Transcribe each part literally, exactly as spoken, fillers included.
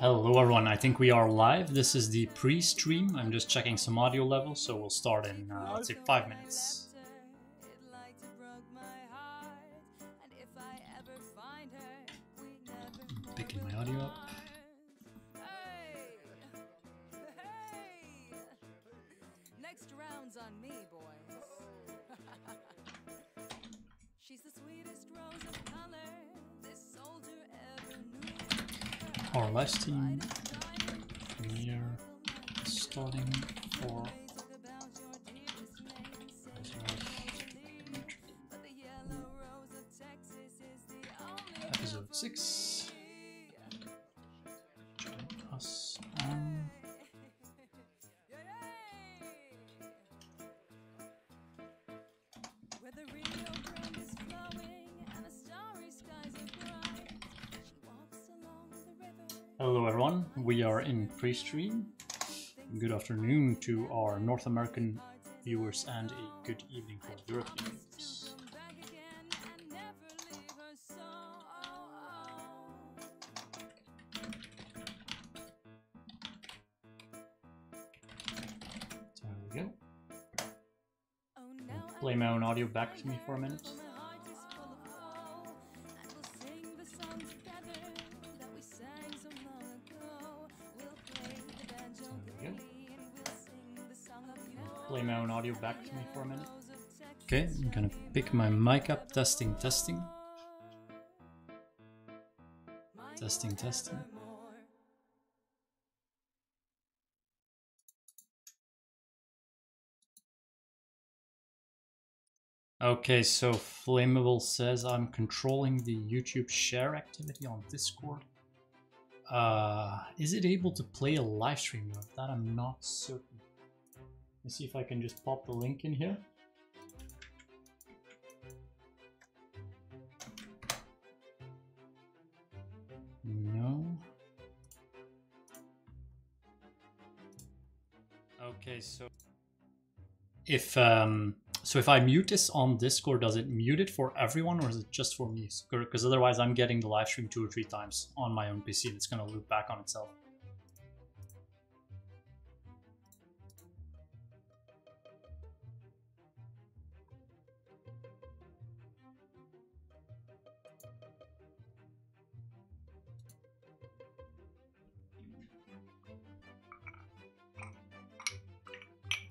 Hello everyone, I think we are live. This is the pre-stream. I'm just checking some audio levels, so we'll start in, uh, let's say, five minutes. I'm picking my audio up. Our live stream premiere starting for episode six. Join us on Hello everyone, we are in pre-stream. Good afternoon to our North American viewers and a good evening for European viewers. So there we go. I'll play my own audio back to me for a minute. My own audio back to me for a minute. Okay, I'm gonna pick my mic up. Testing, testing. Testing, testing. Okay, so Flammable says I'm controlling the YouTube share activity on Discord. Uh, is it able to play a live stream mode? That I'm not certain. Let's see if I can just pop the link in here. No. Okay, so if um, so if I mute this on Discord, does it mute it for everyone or is it just for me? Because otherwise, I'm getting the live stream two or three times on my own P C, and it's gonna loop back on itself.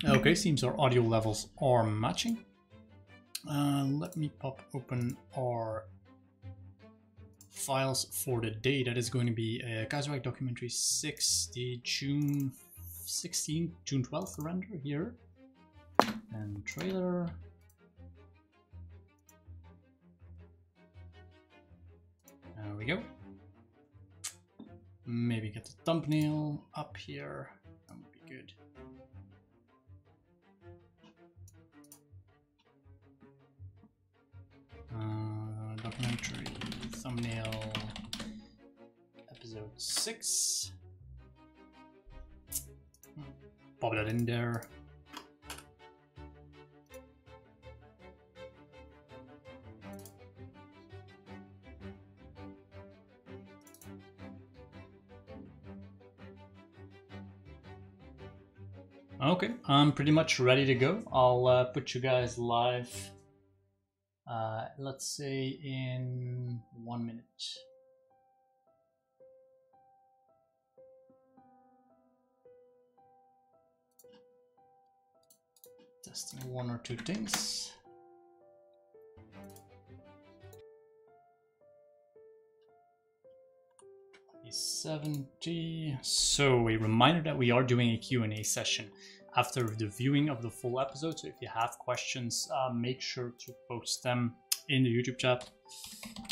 Okay, seems our audio levels are matching. Uh, let me pop open our files for the day. That is going to be a Kaiserreich Documentary six, the June sixteenth, June twelfth render here. And trailer. There we go. Maybe get the thumbnail up here. That would be good. Uh, documentary thumbnail episode six. Pop that in there. Okay, I'm pretty much ready to go. I'll uh, put you guys live. Uh, let's say in one minute. Testing one or two things. seventy. So a reminder that we are doing a Q and A session after the viewing of the full episode. So if you have questions, uh, make sure to post them in the YouTube chat.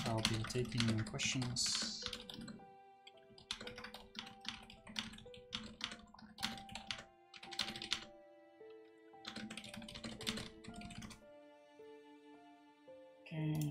I'll be taking questions. Okay.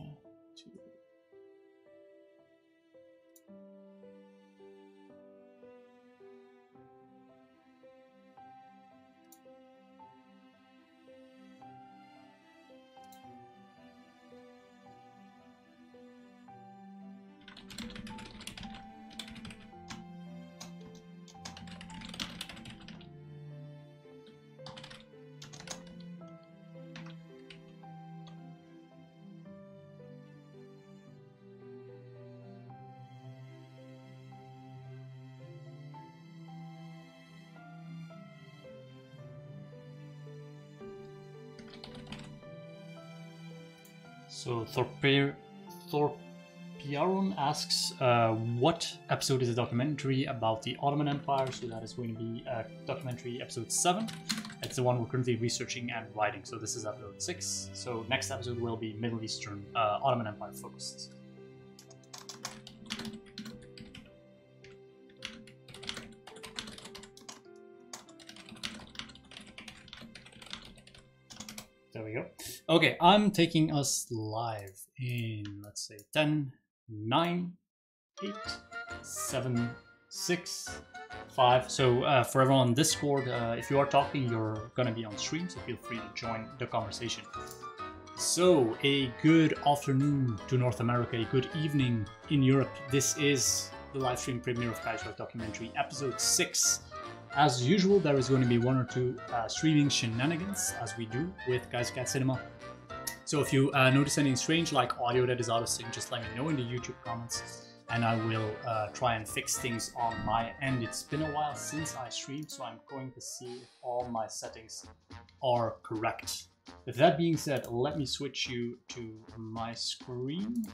So Thorpe Thorpiarun asks, uh, what episode is a documentary about the Ottoman Empire? So that is going to be uh, documentary episode seven. It's the one we're currently researching and writing. So this is episode six. So next episode will be Middle Eastern uh, Ottoman Empire focused. There we go. Okay, I'm taking us live in, let's say, ten, nine, eight, seven, six, five. So uh, for everyone on Discord, uh, if you are talking, you're going to be on stream, so feel free to join the conversation. So a good afternoon to North America, a good evening in Europe. This is the live stream premiere of Kaiserreich Documentary, episode six. As usual, there is going to be one or two uh, streaming shenanigans, as we do with Kaiser Cat Cinema. So if you uh, notice anything strange, like audio that is out of sync, just let me know in the YouTube comments, and I will uh, try and fix things on my end. It's been a while since I streamed, so I'm going to see if all my settings are correct. With that being said, let me switch you to my screen.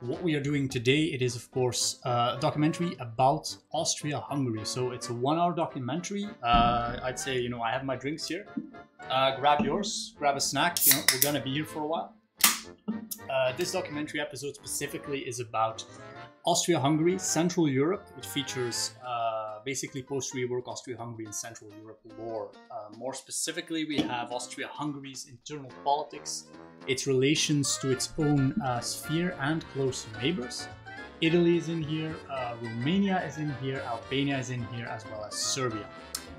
What we are doing today, it is of course uh, a documentary about Austria-Hungary. So it's a one-hour documentary. Uh, I'd say, you know, I have my drinks here. Uh, grab yours, grab a snack. You know, we're gonna be here for a while. Uh, this documentary episode specifically is about Austria-Hungary, Central Europe. It features uh, basically post-rework Austria-Hungary and Central Europe lore. Uh, more specifically, we have Austria-Hungary's internal politics, its relations to its own uh, sphere and close neighbors. Italy is in here, uh, Romania is in here, Albania is in here, as well as Serbia.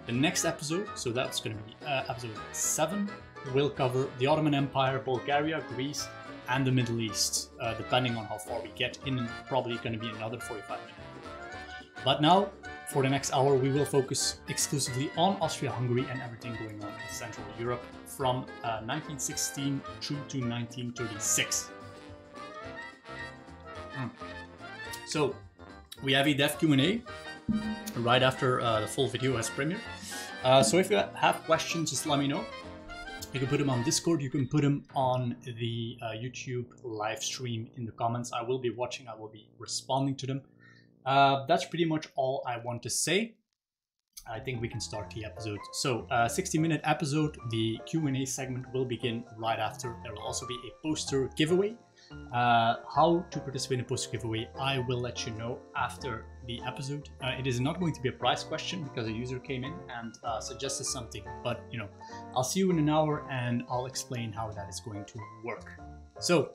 The next episode, so that's going to be uh, episode seven, will cover the Ottoman Empire, Bulgaria, Greece, and the Middle East, uh, depending on how far we get in. Probably going to be another forty-five minutes. But now, for the next hour, we will focus exclusively on Austria-Hungary and everything going on in Central Europe from uh, nineteen sixteen through to nineteen thirty-six. Mm. So, we have a dev Q and A right after uh, the full video has premiered. Uh, so if you have questions, just let me know. You can put them on Discord, you can put them on the uh, YouTube live stream in the comments. I will be watching, I will be responding to them. Uh, that's pretty much all I want to say. I think we can start the episode. So, uh, sixty minute episode, the Q and A segment will begin right after. There will also be a poster giveaway. Uh, how to participate in a poster giveaway, I will let you know after the episode. Uh, it is not going to be a prize question because a user came in and uh, suggested something, but you know, I'll see you in an hour and I'll explain how that is going to work. So,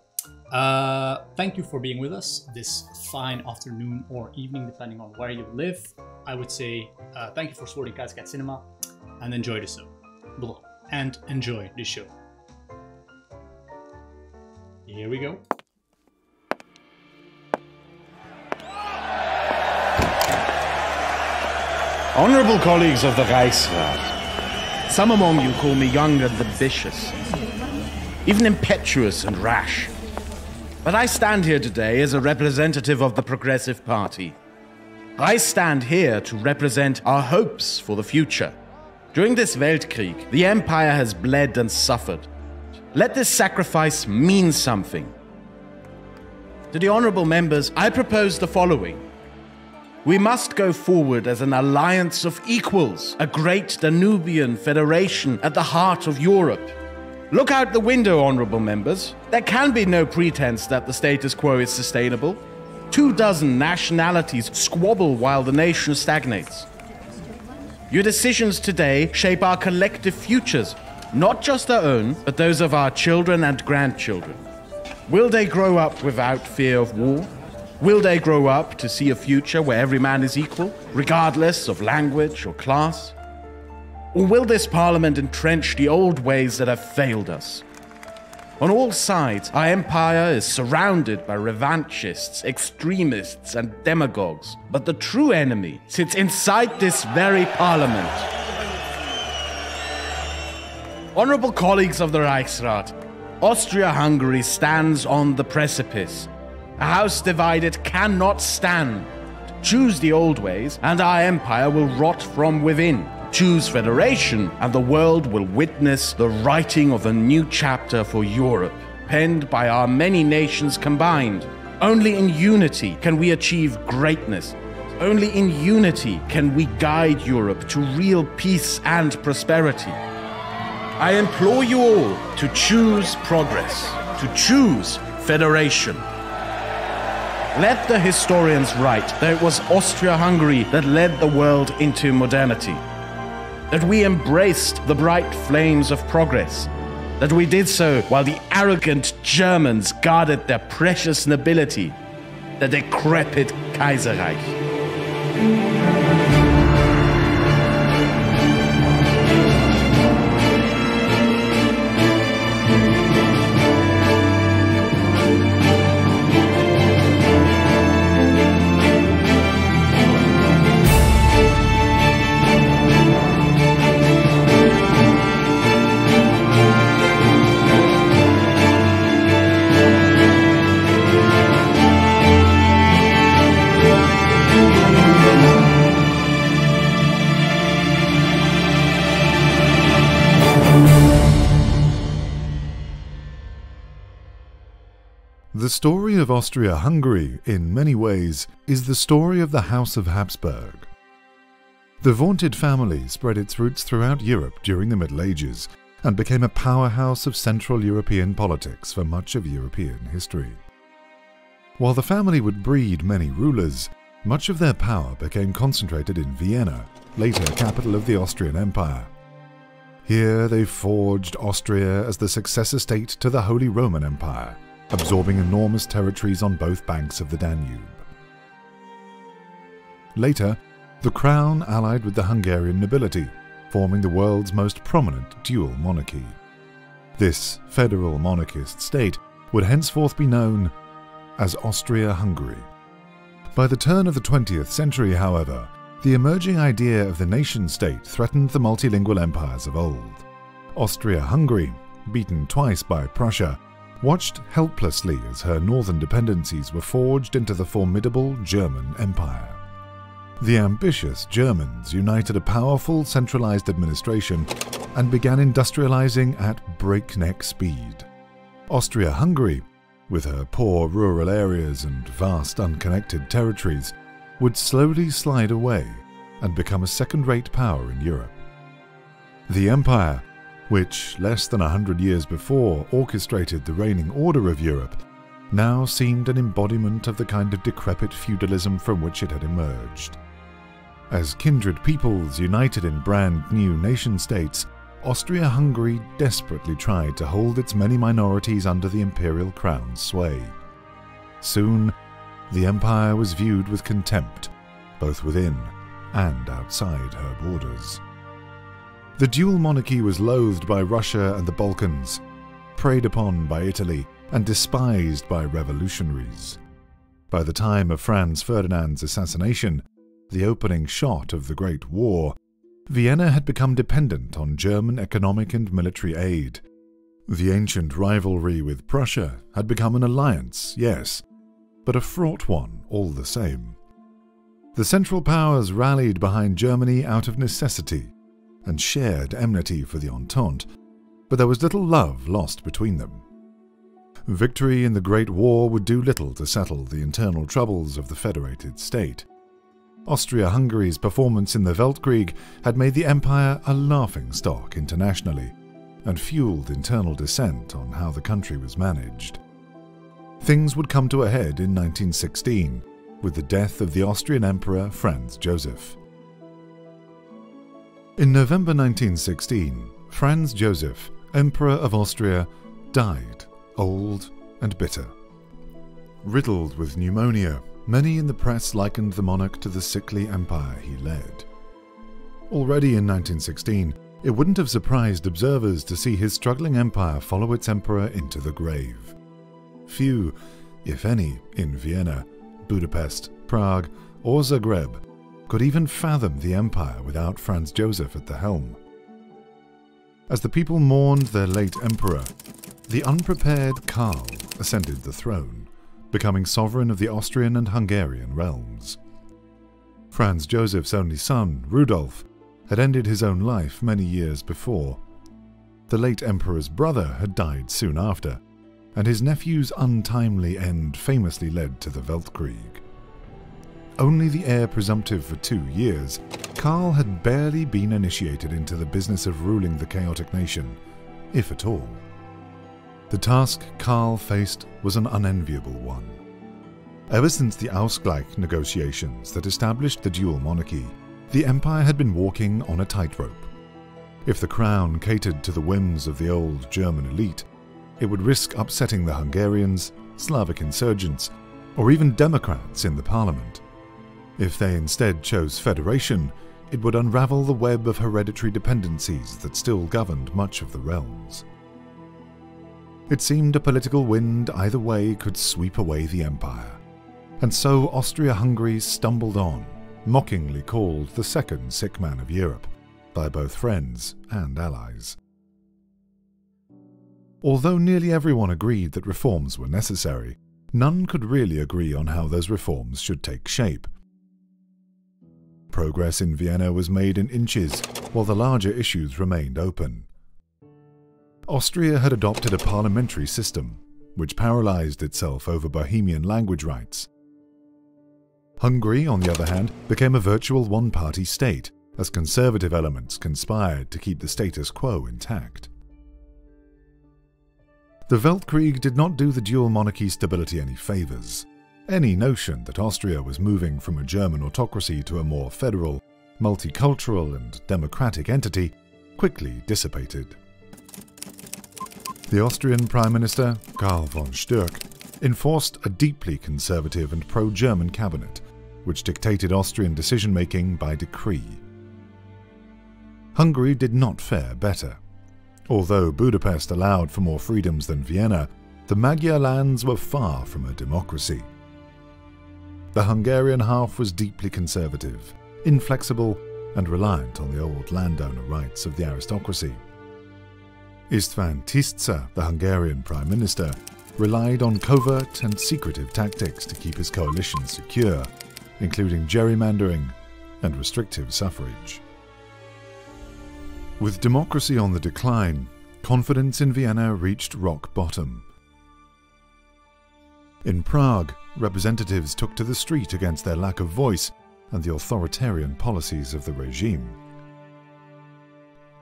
uh, thank you for being with us this fine afternoon or evening, depending on where you live. I would say uh, thank you for supporting Kaiser Cat Cinema and enjoy the show. Blah. And enjoy the show. Here we go. Honorable colleagues of the Reichsrat, some among you call me young and ambitious, even impetuous and rash. But I stand here today as a representative of the Progressive Party. I stand here to represent our hopes for the future. During this Weltkrieg, the Empire has bled and suffered. Let this sacrifice mean something. To the honorable members, I propose the following. We must go forward as an alliance of equals, a great Danubian federation at the heart of Europe. Look out the window, honorable members. There can be no pretense that the status quo is sustainable. Two dozen nationalities squabble while the nation stagnates. Your decisions today shape our collective futures. Not just our own, but those of our children and grandchildren. Will they grow up without fear of war? Will they grow up to see a future where every man is equal, regardless of language or class? Or will this parliament entrench the old ways that have failed us? On all sides, our empire is surrounded by revanchists, extremists, and demagogues. But the true enemy sits inside this very parliament. Honorable colleagues of the Reichsrat, Austria-Hungary stands on the precipice. A house divided cannot stand. Choose the old ways, and our empire will rot from within. Choose federation, and the world will witness the writing of a new chapter for Europe. penned by our many nations combined. Only in unity can we achieve greatness. Only in unity can we guide Europe to real peace and prosperity. I implore you all to choose progress, to choose federation. Let the historians write that it was Austria-Hungary that led the world into modernity, that we embraced the bright flames of progress, that we did so while the arrogant Germans guarded their precious nobility, the decrepit Kaiserreich. The story of Austria-Hungary, in many ways, is the story of the House of Habsburg. The vaunted family spread its roots throughout Europe during the Middle Ages and became a powerhouse of Central European politics for much of European history. While the family would breed many rulers, much of their power became concentrated in Vienna, later capital of the Austrian Empire. Here they forged Austria as the successor state to the Holy Roman Empire, absorbing enormous territories on both banks of the Danube. Later, the crown allied with the Hungarian nobility, forming the world's most prominent dual monarchy. This federal monarchist state would henceforth be known as Austria-Hungary. By the turn of the twentieth century, however, the emerging idea of the nation-state threatened the multilingual empires of old. Austria-Hungary, beaten twice by Prussia, watched helplessly as her northern dependencies were forged into the formidable German Empire. The ambitious Germans united a powerful centralized administration and began industrializing at breakneck speed. Austria-Hungary, with her poor rural areas and vast unconnected territories, would slowly slide away and become a second-rate power in Europe. The empire, which less than a hundred years before orchestrated the reigning order of Europe, now seemed an embodiment of the kind of decrepit feudalism from which it had emerged. As kindred peoples united in brand new nation-states, Austria-Hungary desperately tried to hold its many minorities under the imperial crown's sway. Soon, the empire was viewed with contempt, both within and outside her borders. The dual monarchy was loathed by Russia and the Balkans, preyed upon by Italy, and despised by revolutionaries. By the time of Franz Ferdinand's assassination, the opening shot of the Great War, Vienna had become dependent on German economic and military aid. The ancient rivalry with Prussia had become an alliance, yes, but a fraught one all the same. The Central Powers rallied behind Germany out of necessity and shared enmity for the Entente, but there was little love lost between them. Victory in the Great War would do little to settle the internal troubles of the federated state. Austria-Hungary's performance in the Weltkrieg had made the empire a laughingstock internationally and fueled internal dissent on how the country was managed. Things would come to a head in nineteen sixteen with the death of the Austrian Emperor Franz Joseph. In November nineteen sixteen, Franz Joseph, Emperor of Austria, died, old and bitter. Riddled with pneumonia, many in the press likened the monarch to the sickly empire he led. Already in nineteen sixteen, it wouldn't have surprised observers to see his struggling empire follow its emperor into the grave. Few, if any, in Vienna, Budapest, Prague, or Zagreb could even fathom the empire without Franz Joseph at the helm. As the people mourned their late emperor, the unprepared Karl ascended the throne, becoming sovereign of the Austrian and Hungarian realms. Franz Joseph's only son, Rudolf, had ended his own life many years before. The late emperor's brother had died soon after, and his nephew's untimely end famously led to the Weltkrieg. Only the heir presumptive for two years, Karl had barely been initiated into the business of ruling the chaotic nation, if at all. The task Karl faced was an unenviable one. Ever since the Ausgleich negotiations that established the dual monarchy, the empire had been walking on a tightrope. If the crown catered to the whims of the old German elite, it would risk upsetting the Hungarians, Slavic insurgents, or even Democrats in the parliament. If they instead chose federation, it would unravel the web of hereditary dependencies that still governed much of the realms. It seemed a political wind either way could sweep away the empire, and so Austria-Hungary stumbled on, mockingly called the second Sick Man of Europe, by both friends and allies. Although nearly everyone agreed that reforms were necessary, none could really agree on how those reforms should take shape. Progress in Vienna was made in inches, while the larger issues remained open. Austria had adopted a parliamentary system, which paralyzed itself over Bohemian language rights. Hungary, on the other hand, became a virtual one-party state, as conservative elements conspired to keep the status quo intact. The Weltkrieg did not do the dual monarchy stability any favors. Any notion that Austria was moving from a German autocracy to a more federal, multicultural and democratic entity quickly dissipated. The Austrian Prime Minister, Karl von Sturck, enforced a deeply conservative and pro-German cabinet, which dictated Austrian decision-making by decree. Hungary did not fare better. Although Budapest allowed for more freedoms than Vienna, the Magyar lands were far from a democracy. The Hungarian half was deeply conservative, inflexible, and reliant on the old landowner rights of the aristocracy. István Tisza, the Hungarian Prime Minister, relied on covert and secretive tactics to keep his coalition secure, including gerrymandering and restrictive suffrage. With democracy on the decline, confidence in Vienna reached rock bottom. In Prague, representatives took to the street against their lack of voice and the authoritarian policies of the regime.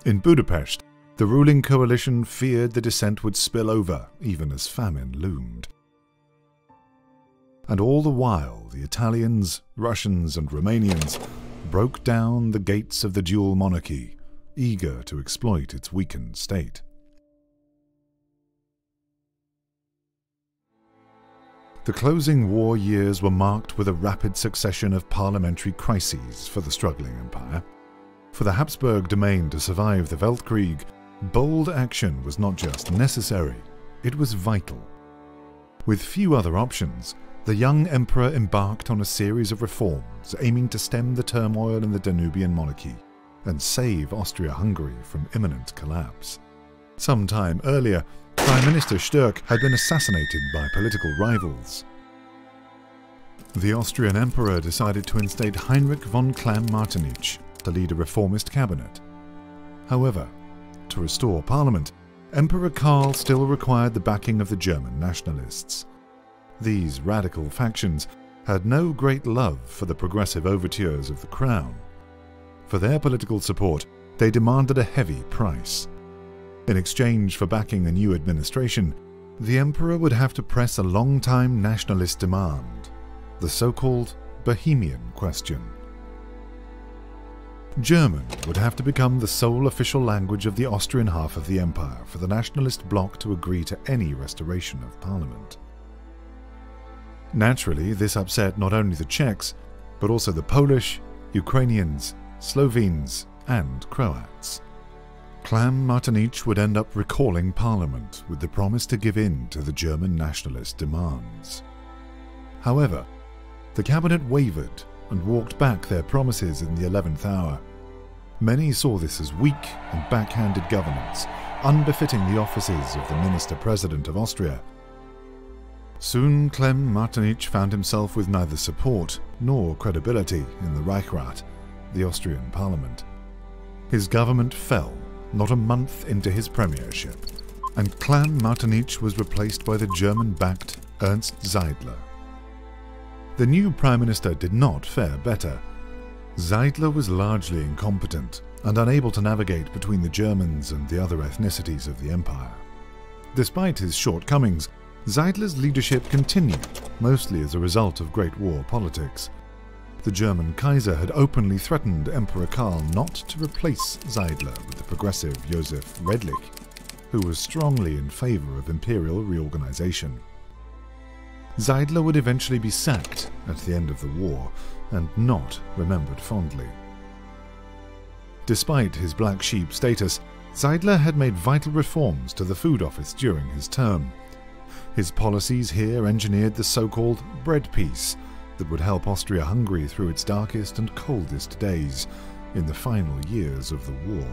In Budapest, the ruling coalition feared the dissent would spill over, even as famine loomed. And all the while, the Italians, Russians and Romanians broke down the gates of the dual monarchy, eager to exploit its weakened state. The closing war years were marked with a rapid succession of parliamentary crises for the struggling empire. For the Habsburg domain to survive the Weltkrieg, bold action was not just necessary, it was vital. With few other options, the young emperor embarked on a series of reforms aiming to stem the turmoil in the Danubian monarchy and save Austria-Hungary from imminent collapse. Some time earlier, Prime Minister Sturck had been assassinated by political rivals. The Austrian emperor decided to instate Heinrich von Klemm-Martinitsch to lead a reformist cabinet. However, to restore parliament, Emperor Karl still required the backing of the German nationalists. These radical factions had no great love for the progressive overtures of the crown. For their political support, they demanded a heavy price. In exchange for backing a new administration, the emperor would have to press a long-time nationalist demand, the so-called Bohemian question. German would have to become the sole official language of the Austrian half of the empire for the nationalist bloc to agree to any restoration of parliament. Naturally, this upset not only the Czechs, but also the Polish, Ukrainians, Slovenes and Croats. Klemm-Martinitsch would end up recalling parliament with the promise to give in to the German nationalist demands. However, the cabinet wavered and walked back their promises in the eleventh hour. Many saw this as weak and backhanded governance, unbefitting the offices of the Minister-President of Austria. Soon Klemm-Martinitsch found himself with neither support nor credibility in the Reichsrat, the Austrian parliament. His government fell not a month into his premiership, and Plan Martinitsch was replaced by the German-backed Ernst Zeidler. The new Prime Minister did not fare better. Zeidler was largely incompetent and unable to navigate between the Germans and the other ethnicities of the empire. Despite his shortcomings, Zeidler's leadership continued, mostly as a result of Great War politics. The German Kaiser had openly threatened Emperor Karl not to replace Zeidler with the progressive Josef Redlich, who was strongly in favor of imperial reorganization. Zeidler would eventually be sacked at the end of the war, and not remembered fondly. Despite his black sheep status, Zeidler had made vital reforms to the food office during his term. His policies here engineered the so-called bread peace that would help Austria-Hungary through its darkest and coldest days in the final years of the war.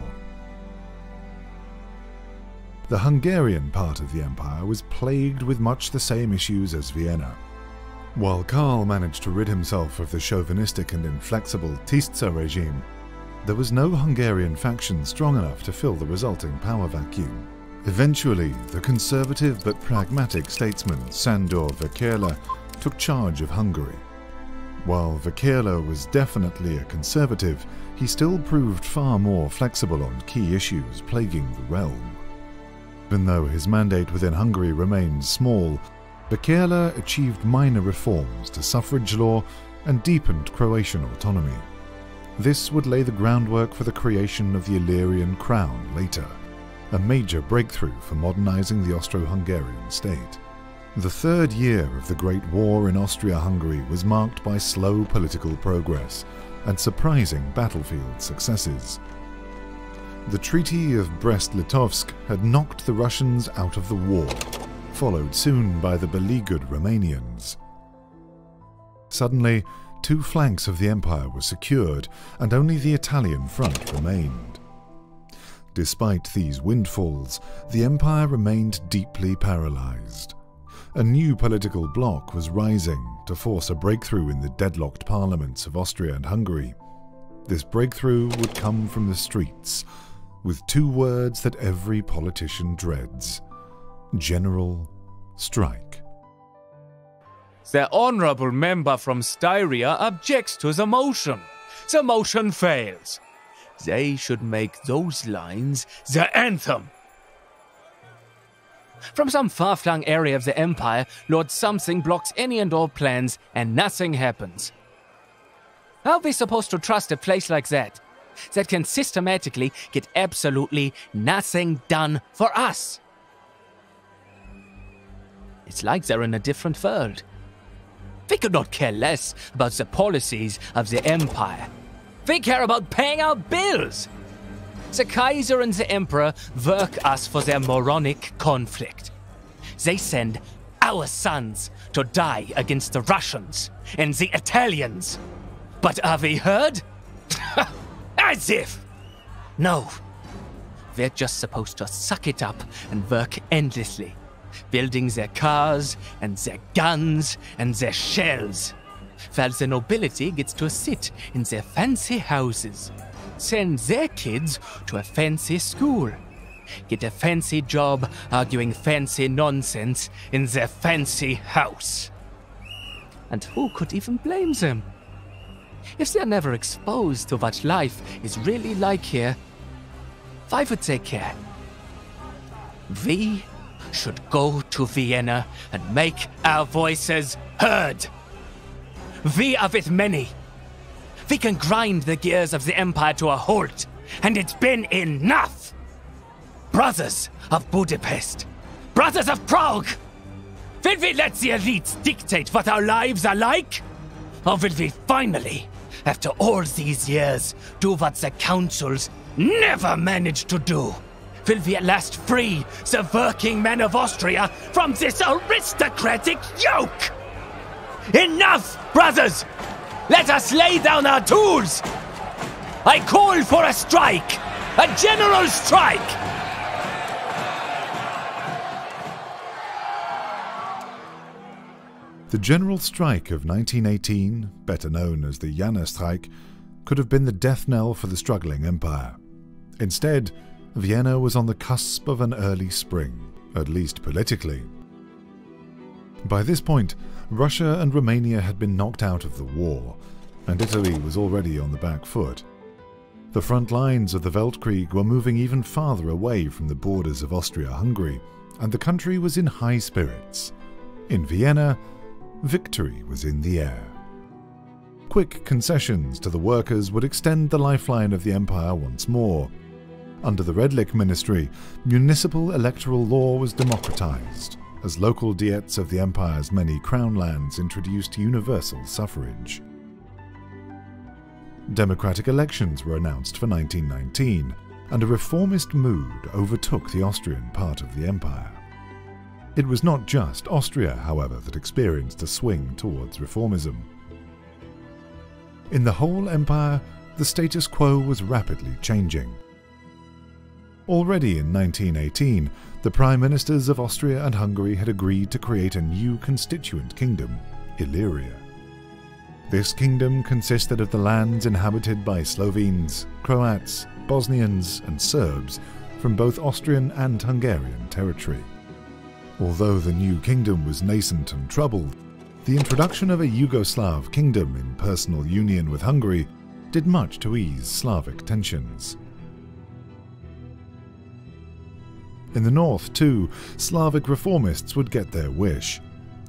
The Hungarian part of the empire was plagued with much the same issues as Vienna. While Karl managed to rid himself of the chauvinistic and inflexible Tisza regime, there was no Hungarian faction strong enough to fill the resulting power vacuum. Eventually, the conservative but pragmatic statesman Sándor Vekérle took charge of Hungary. While Vekérle was definitely a conservative, he still proved far more flexible on key issues plaguing the realm. Even though his mandate within Hungary remained small, Vekérle achieved minor reforms to suffrage law and deepened Croatian autonomy. This would lay the groundwork for the creation of the Illyrian crown later, a major breakthrough for modernizing the Austro-Hungarian state. The third year of the Great War in Austria-Hungary was marked by slow political progress and surprising battlefield successes. The Treaty of Brest-Litovsk had knocked the Russians out of the war, followed soon by the beleaguered Romanians. Suddenly, two flanks of the empire were secured, and only the Italian front remained. Despite these windfalls, the empire remained deeply paralyzed. A new political bloc was rising to force a breakthrough in the deadlocked parliaments of Austria and Hungary. This breakthrough would come from the streets, with two words that every politician dreads: general strike. The honorable member from Styria objects to the motion. The motion fails. They should make those lines the anthem. From some far-flung area of the empire, Lord Something blocks any and all plans, and nothing happens. How are we supposed to trust a place like that? That can systematically get absolutely nothing done for us. It's like they're in a different world. We could not care less about the policies of the empire. We care about paying our bills. The Kaiser and the Emperor work us for their moronic conflict. They send our sons to die against the Russians and the Italians. But are we heard? As if! No. We're just supposed to suck it up and work endlessly, building their cars and their guns and their shells, while the nobility gets to sit in their fancy houses, send their kids to a fancy school, get a fancy job arguing fancy nonsense in their fancy house. And who could even blame them? If they're never exposed to what life is really like here, why would they care? We should go to Vienna and make our voices heard. We are with many. We can grind the gears of the empire to a halt, and it's been enough. Brothers of Budapest, brothers of Prague, will we let the elites dictate what our lives are like? Or will we finally, after all these years, do what the councils never managed to do? Will we at last free the working men of Austria from this aristocratic yoke? Enough, brothers! Let us lay down our tools! I call for a strike! A general strike! The general strike of nineteen eighteen, better known as the Jännerstreik, could have been the death knell for the struggling empire. Instead, Vienna was on the cusp of an early spring. at least politically. By this point, Russia and Romania had been knocked out of the war, and Italy was already on the back foot. The front lines of the Weltkrieg were moving even farther away from the borders of Austria-Hungary, and the country was in high spirits. In Vienna, victory was in the air. Quick concessions to the workers would extend the lifeline of the empire once more. Under the Redlich ministry, municipal electoral law was democratized, as local diets of the empire's many crown lands introduced universal suffrage. Democratic elections were announced for nineteen nineteen, and a reformist mood overtook the Austrian part of the empire. It was not just Austria, however, that experienced a swing towards reformism. In the whole empire, the status quo was rapidly changing. Already in nineteen eighteen, the prime ministers of Austria and Hungary had agreed to create a new constituent kingdom, Illyria. This kingdom consisted of the lands inhabited by Slovenes, Croats, Bosnians, and Serbs from both Austrian and Hungarian territory. Although the new kingdom was nascent and troubled, the introduction of a Yugoslav kingdom in personal union with Hungary did much to ease Slavic tensions. In the north, too, Slavic reformists would get their wish.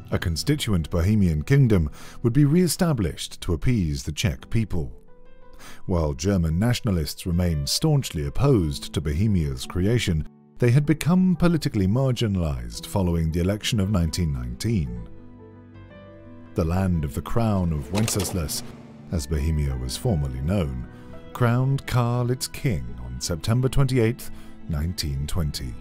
A constituent Bohemian kingdom would be re-established to appease the Czech people. While German nationalists remained staunchly opposed to Bohemia's creation, they had become politically marginalized following the election of nineteen nineteen. The land of the Crown of Wenceslas, as Bohemia was formerly known, crowned Karl its king on September twenty-eighth, nineteen twenty.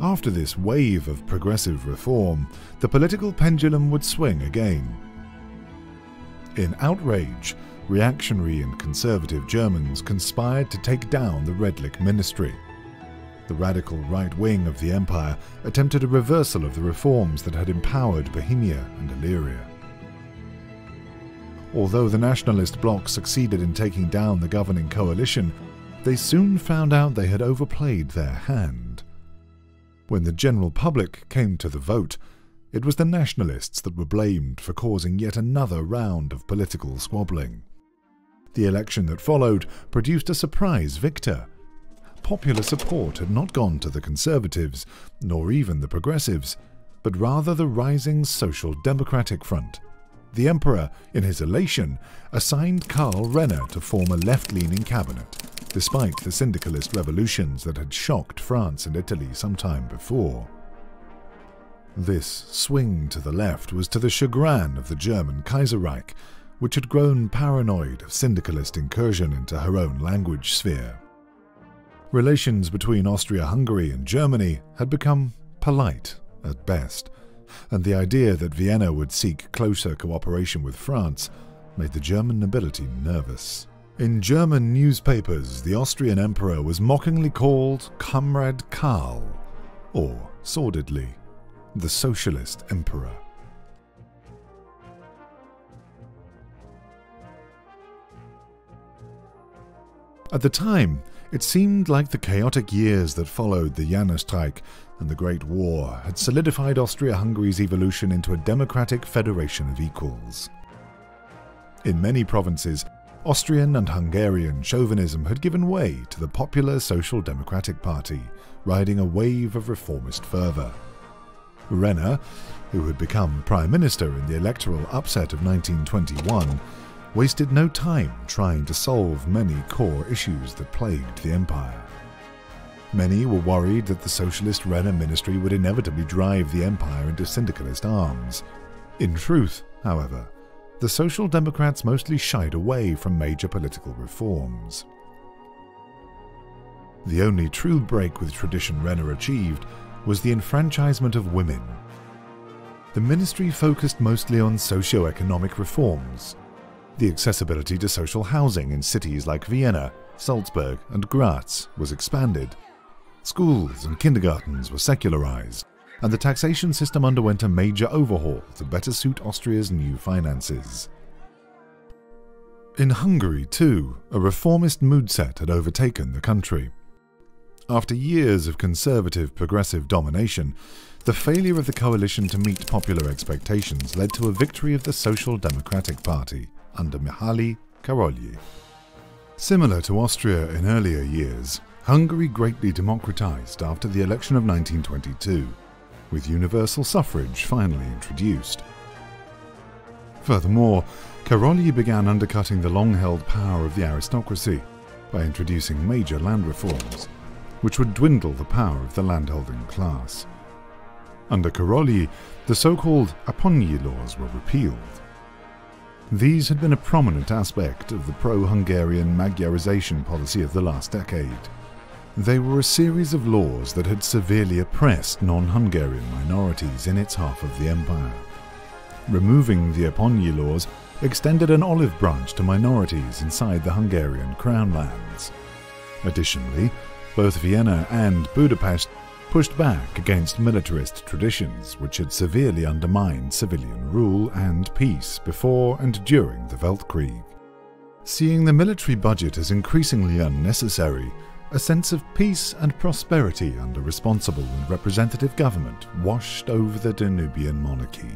After this wave of progressive reform, the political pendulum would swing again. In outrage, reactionary and conservative Germans conspired to take down the Redlich ministry. The radical right wing of the empire attempted a reversal of the reforms that had empowered Bohemia and Illyria. Although the nationalist bloc succeeded in taking down the governing coalition, they soon found out they had overplayed their hand. When the general public came to the vote, it was the nationalists that were blamed for causing yet another round of political squabbling. The election that followed produced a surprise victor. Popular support had not gone to the conservatives, nor even the progressives, but rather the rising social democratic front. The emperor, in his elation, assigned Karl Renner to form a left-leaning cabinet, despite the syndicalist revolutions that had shocked France and Italy some time before. This swing to the left was to the chagrin of the German Kaiserreich, which had grown paranoid of syndicalist incursion into her own language sphere. Relations between Austria-Hungary and Germany had become polite at best, and the idea that Vienna would seek closer cooperation with France made the German nobility nervous. In German newspapers, the Austrian emperor was mockingly called Comrade Karl, or, sordidly, the Socialist Emperor. At the time, it seemed like the chaotic years that followed the Jännerstreik and the Great War had solidified Austria-Hungary's evolution into a democratic federation of equals. In many provinces, Austrian and Hungarian chauvinism had given way to the popular Social Democratic Party, riding a wave of reformist fervor. Renner, who had become prime minister in the electoral upset of nineteen twenty-one, wasted no time trying to solve many core issues that plagued the empire. Many were worried that the socialist Renner ministry would inevitably drive the empire into syndicalist arms. In truth, however, the Social Democrats mostly shied away from major political reforms. The only true break with tradition Renner achieved was the enfranchisement of women. The ministry focused mostly on socio-economic reforms, the accessibility to social housing in cities like Vienna, Salzburg, and Graz was expanded, schools and kindergartens were secularized, and the taxation system underwent a major overhaul to better suit Austria's new finances. In Hungary, too, a reformist mood set had overtaken the country. After years of conservative progressive domination, the failure of the coalition to meet popular expectations led to a victory of the Social Democratic Party under Mihály Károlyi. Similar to Austria in earlier years, Hungary greatly democratized after the election of nineteen twenty-two, with universal suffrage finally introduced. Furthermore, Károlyi began undercutting the long-held power of the aristocracy by introducing major land reforms, which would dwindle the power of the landholding class. Under Károlyi, the so-called Aponyi laws were repealed. These had been a prominent aspect of the pro-Hungarian Magyarization policy of the last decade. They were a series of laws that had severely oppressed non-Hungarian minorities in its half of the empire. Removing the Aponyi laws extended an olive branch to minorities inside the Hungarian crown lands. Additionally, both Vienna and Budapest pushed back against militarist traditions which had severely undermined civilian rule and peace before and during the Weltkrieg. Seeing the military budget as increasingly unnecessary, a sense of peace and prosperity under responsible and representative government washed over the Danubian monarchy.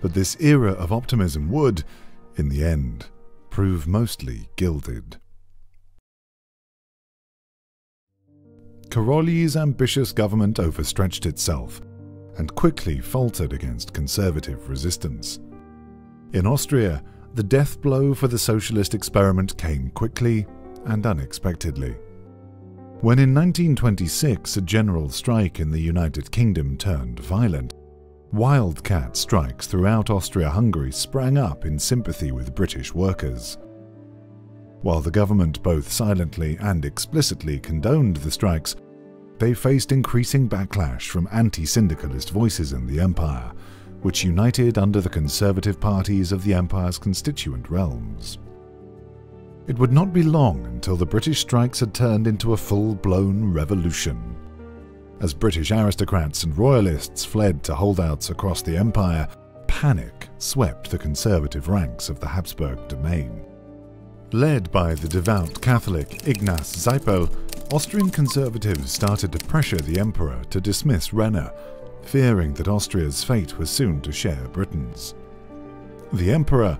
But this era of optimism would, in the end, prove mostly gilded. Károlyi's ambitious government overstretched itself and quickly faltered against conservative resistance. In Austria, the death blow for the socialist experiment came quickly and unexpectedly. When in nineteen twenty-six a general strike in the United Kingdom turned violent, wildcat strikes throughout Austria-Hungary sprang up in sympathy with British workers. While the government both silently and explicitly condoned the strikes, they faced increasing backlash from anti-syndicalist voices in the empire, which united under the conservative parties of the empire's constituent realms. It would not be long until the British strikes had turned into a full-blown revolution. As British aristocrats and royalists fled to holdouts across the empire, panic swept the conservative ranks of the Habsburg domain. Led by the devout Catholic Ignaz Seipel, Austrian conservatives started to pressure the emperor to dismiss Renner, fearing that Austria's fate was soon to share Britain's. The emperor,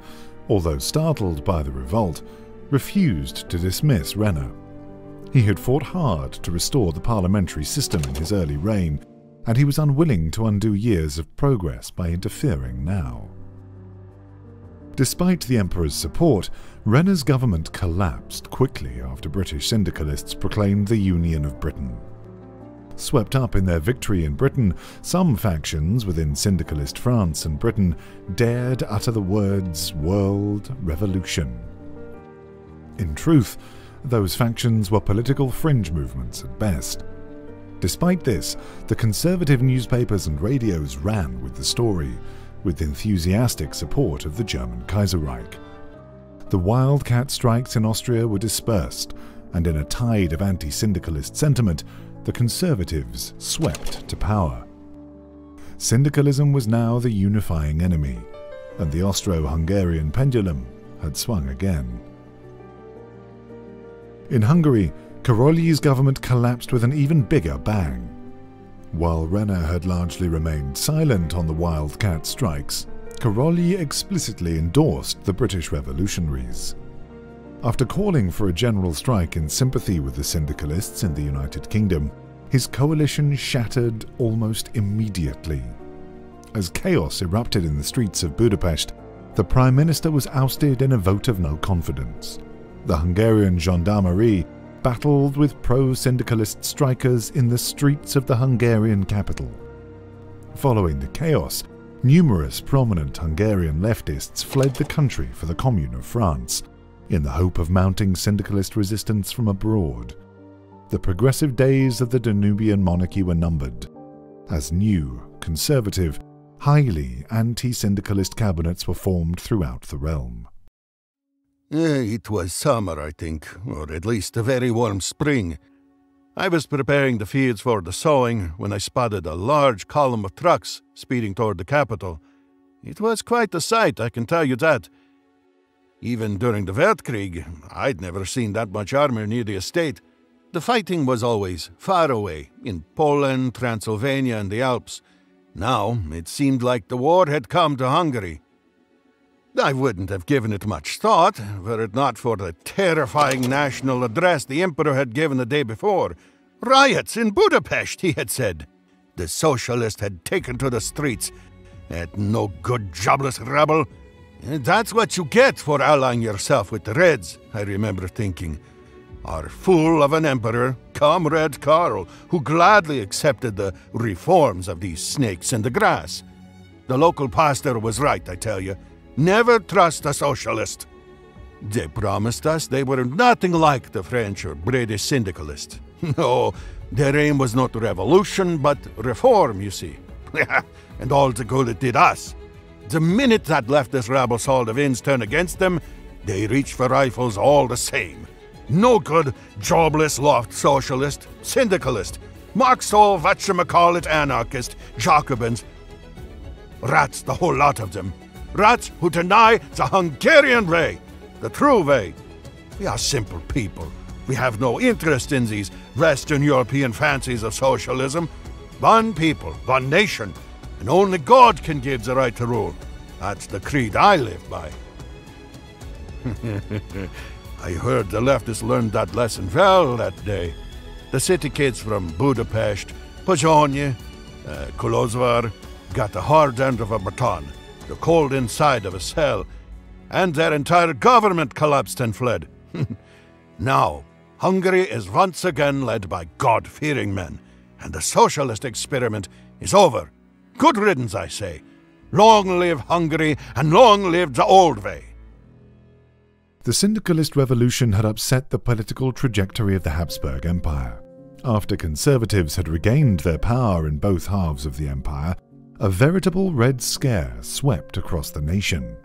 although startled by the revolt, refused to dismiss Renner. He had fought hard to restore the parliamentary system in his early reign, and he was unwilling to undo years of progress by interfering now. Despite the emperor's support, Renner's government collapsed quickly after British syndicalists proclaimed the Union of Britain. Swept up in their victory in Britain, some factions within syndicalist France and Britain dared utter the words "World Revolution." In truth, those factions were political fringe movements at best. Despite this, the conservative newspapers and radios ran with the story, with enthusiastic support of the German Kaiserreich. The wildcat strikes in Austria were dispersed, and in a tide of anti-syndicalist sentiment, the conservatives swept to power. Syndicalism was now the unifying enemy, and the Austro-Hungarian pendulum had swung again. In Hungary, Károlyi's government collapsed with an even bigger bang. While Renner had largely remained silent on the wildcat strikes, Károlyi explicitly endorsed the British revolutionaries. After calling for a general strike in sympathy with the syndicalists in the United Kingdom, his coalition shattered almost immediately. As chaos erupted in the streets of Budapest, the Prime Minister was ousted in a vote of no confidence. The Hungarian gendarmerie battled with pro-syndicalist strikers in the streets of the Hungarian capital. Following the chaos, numerous prominent Hungarian leftists fled the country for the Commune of France, in the hope of mounting syndicalist resistance from abroad. The progressive days of the Danubian monarchy were numbered, as new, conservative, highly anti-syndicalist cabinets were formed throughout the realm. It was summer, I think, or at least a very warm spring. I was preparing the fields for the sowing when I spotted a large column of trucks speeding toward the capital. It was quite a sight, I can tell you that. Even during the Weltkrieg, I'd never seen that much army near the estate, The fighting was always far away, in Poland, Transylvania, and the Alps. Now it seemed like the war had come to Hungary. I wouldn't have given it much thought, were it not for the terrifying national address the Emperor had given the day before. Riots in Budapest, he had said. The socialists had taken to the streets. That no good jobless rabble. That's what you get for allying yourself with the Reds, I remember thinking. Our fool of an emperor, Comrade Karl, who gladly accepted the reforms of these snakes in the grass. The local pastor was right, I tell you. Never trust a socialist. They promised us they were nothing like the French or British syndicalists. No, their aim was not revolution, but reform, you see. And all the good it did us. The minute that leftist rabble saw the winds turn against them, they reached for rifles all the same. No good, jobless loft socialist, syndicalist, Marxo, whatchamacallit anarchist, Jacobins. Rats, the whole lot of them. Rats who deny the Hungarian way, the true way. We are simple people. We have no interest in these Western European fancies of socialism. One people, one nation, and only God can give the right to rule. That's the creed I live by. I heard the leftists learned that lesson well that day. The city kids from Budapest, Pozsony, uh, Kolozsvár got the hard end of a baton, the cold inside of a cell, and their entire government collapsed and fled. Now, Hungary is once again led by God-fearing men, and the socialist experiment is over. Good riddance, I say. Long live Hungary, and long live the old way. The syndicalist revolution had upset the political trajectory of the Habsburg Empire. After conservatives had regained their power in both halves of the empire, a veritable Red Scare swept across the nation.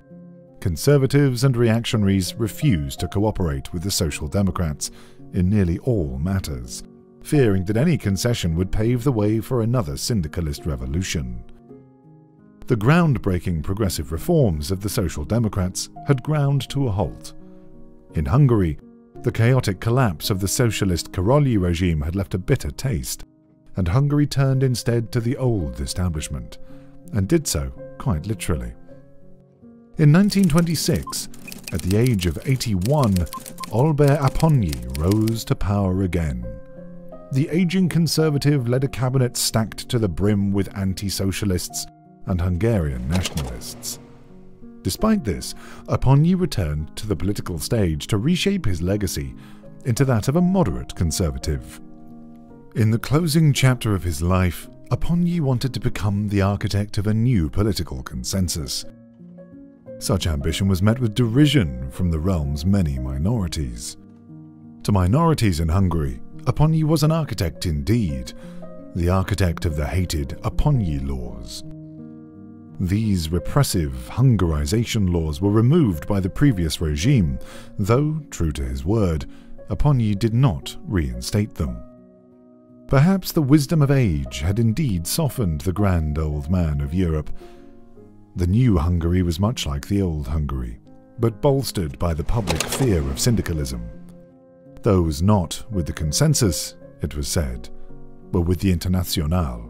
Conservatives and reactionaries refused to cooperate with the Social Democrats in nearly all matters, fearing that any concession would pave the way for another syndicalist revolution. The groundbreaking progressive reforms of the Social Democrats had ground to a halt. In Hungary, the chaotic collapse of the socialist Karolyi regime had left a bitter taste, and Hungary turned instead to the old establishment, and did so quite literally. In nineteen twenty-six, at the age of eighty-one, Albert Aponyi rose to power again. The aging conservative led a cabinet stacked to the brim with anti-socialists and Hungarian nationalists. Despite this, Aponyi returned to the political stage to reshape his legacy into that of a moderate conservative. In the closing chapter of his life, Aponyi wanted to become the architect of a new political consensus. Such ambition was met with derision from the realm's many minorities. To minorities in Hungary, Aponyi was an architect indeed, the architect of the hated Aponyi laws. These repressive Hungarization laws were removed by the previous regime, though, true to his word, Aponyi did not reinstate them. Perhaps the wisdom of age had indeed softened the grand old man of Europe. The new Hungary was much like the old Hungary, but bolstered by the public fear of syndicalism. Those not with the consensus, it was said, were with the Internationale.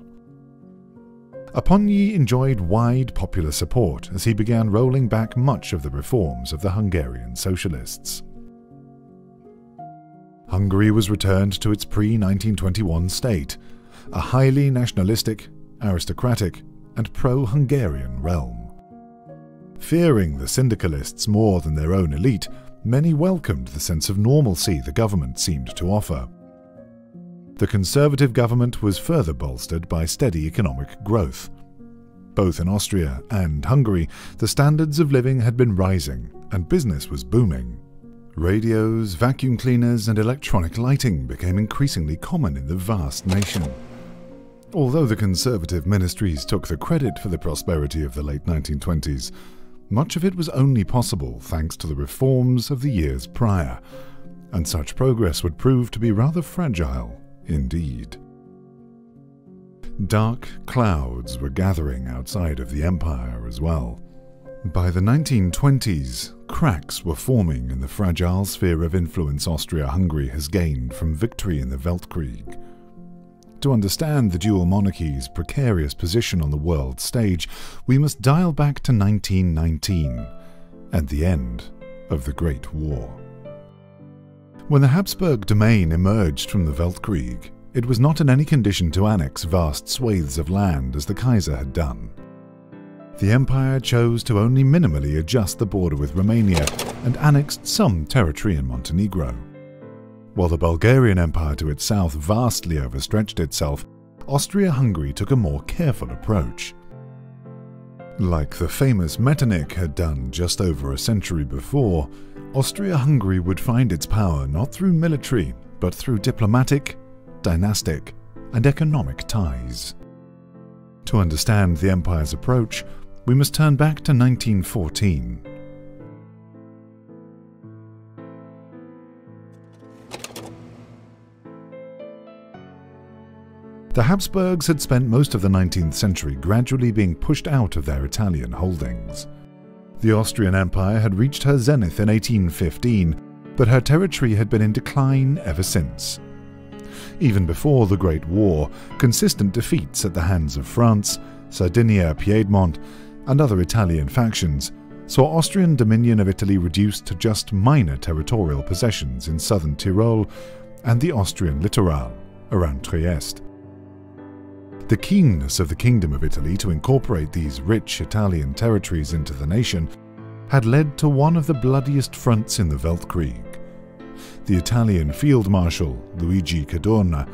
Aponyi enjoyed wide popular support as he began rolling back much of the reforms of the Hungarian socialists. Hungary was returned to its pre nineteen twenty-one state, a highly nationalistic, aristocratic, and pro-Hungarian realm. Fearing the syndicalists more than their own elite, many welcomed the sense of normalcy the government seemed to offer. The conservative government was further bolstered by steady economic growth. Both in Austria and Hungary, the standards of living had been rising, and business was booming. Radios, vacuum cleaners, and electronic lighting became increasingly common in the vast nation. Although the conservative ministries took the credit for the prosperity of the late nineteen twenties, much of it was only possible thanks to the reforms of the years prior, and such progress would prove to be rather fragile indeed. Dark clouds were gathering outside of the empire as well. By the nineteen twenties, cracks were forming in the fragile sphere of influence Austria-Hungary has gained from victory in the Weltkrieg. To understand the dual monarchy's precarious position on the world stage, we must dial back to nineteen nineteen and the end of the Great War. When the Habsburg domain emerged from the Weltkrieg, it was not in any condition to annex vast swathes of land as the Kaiser had done. The Empire chose to only minimally adjust the border with Romania and annexed some territory in Montenegro. While the Bulgarian Empire to its south vastly overstretched itself, Austria-Hungary took a more careful approach. Like the famous Metternich had done just over a century before, Austria-Hungary would find its power not through military, but through diplomatic, dynastic, and economic ties. To understand the Empire's approach, we must turn back to nineteen fourteen. The Habsburgs had spent most of the nineteenth century gradually being pushed out of their Italian holdings. The Austrian Empire had reached her zenith in eighteen fifteen, but her territory had been in decline ever since. Even before the Great War, consistent defeats at the hands of France, Sardinia, Piedmont, and other Italian factions saw Austrian dominion of Italy reduced to just minor territorial possessions in southern Tyrol and the Austrian littoral around Trieste. The keenness of the Kingdom of Italy to incorporate these rich Italian territories into the nation had led to one of the bloodiest fronts in the Weltkrieg. The Italian Field Marshal, Luigi Cadorna,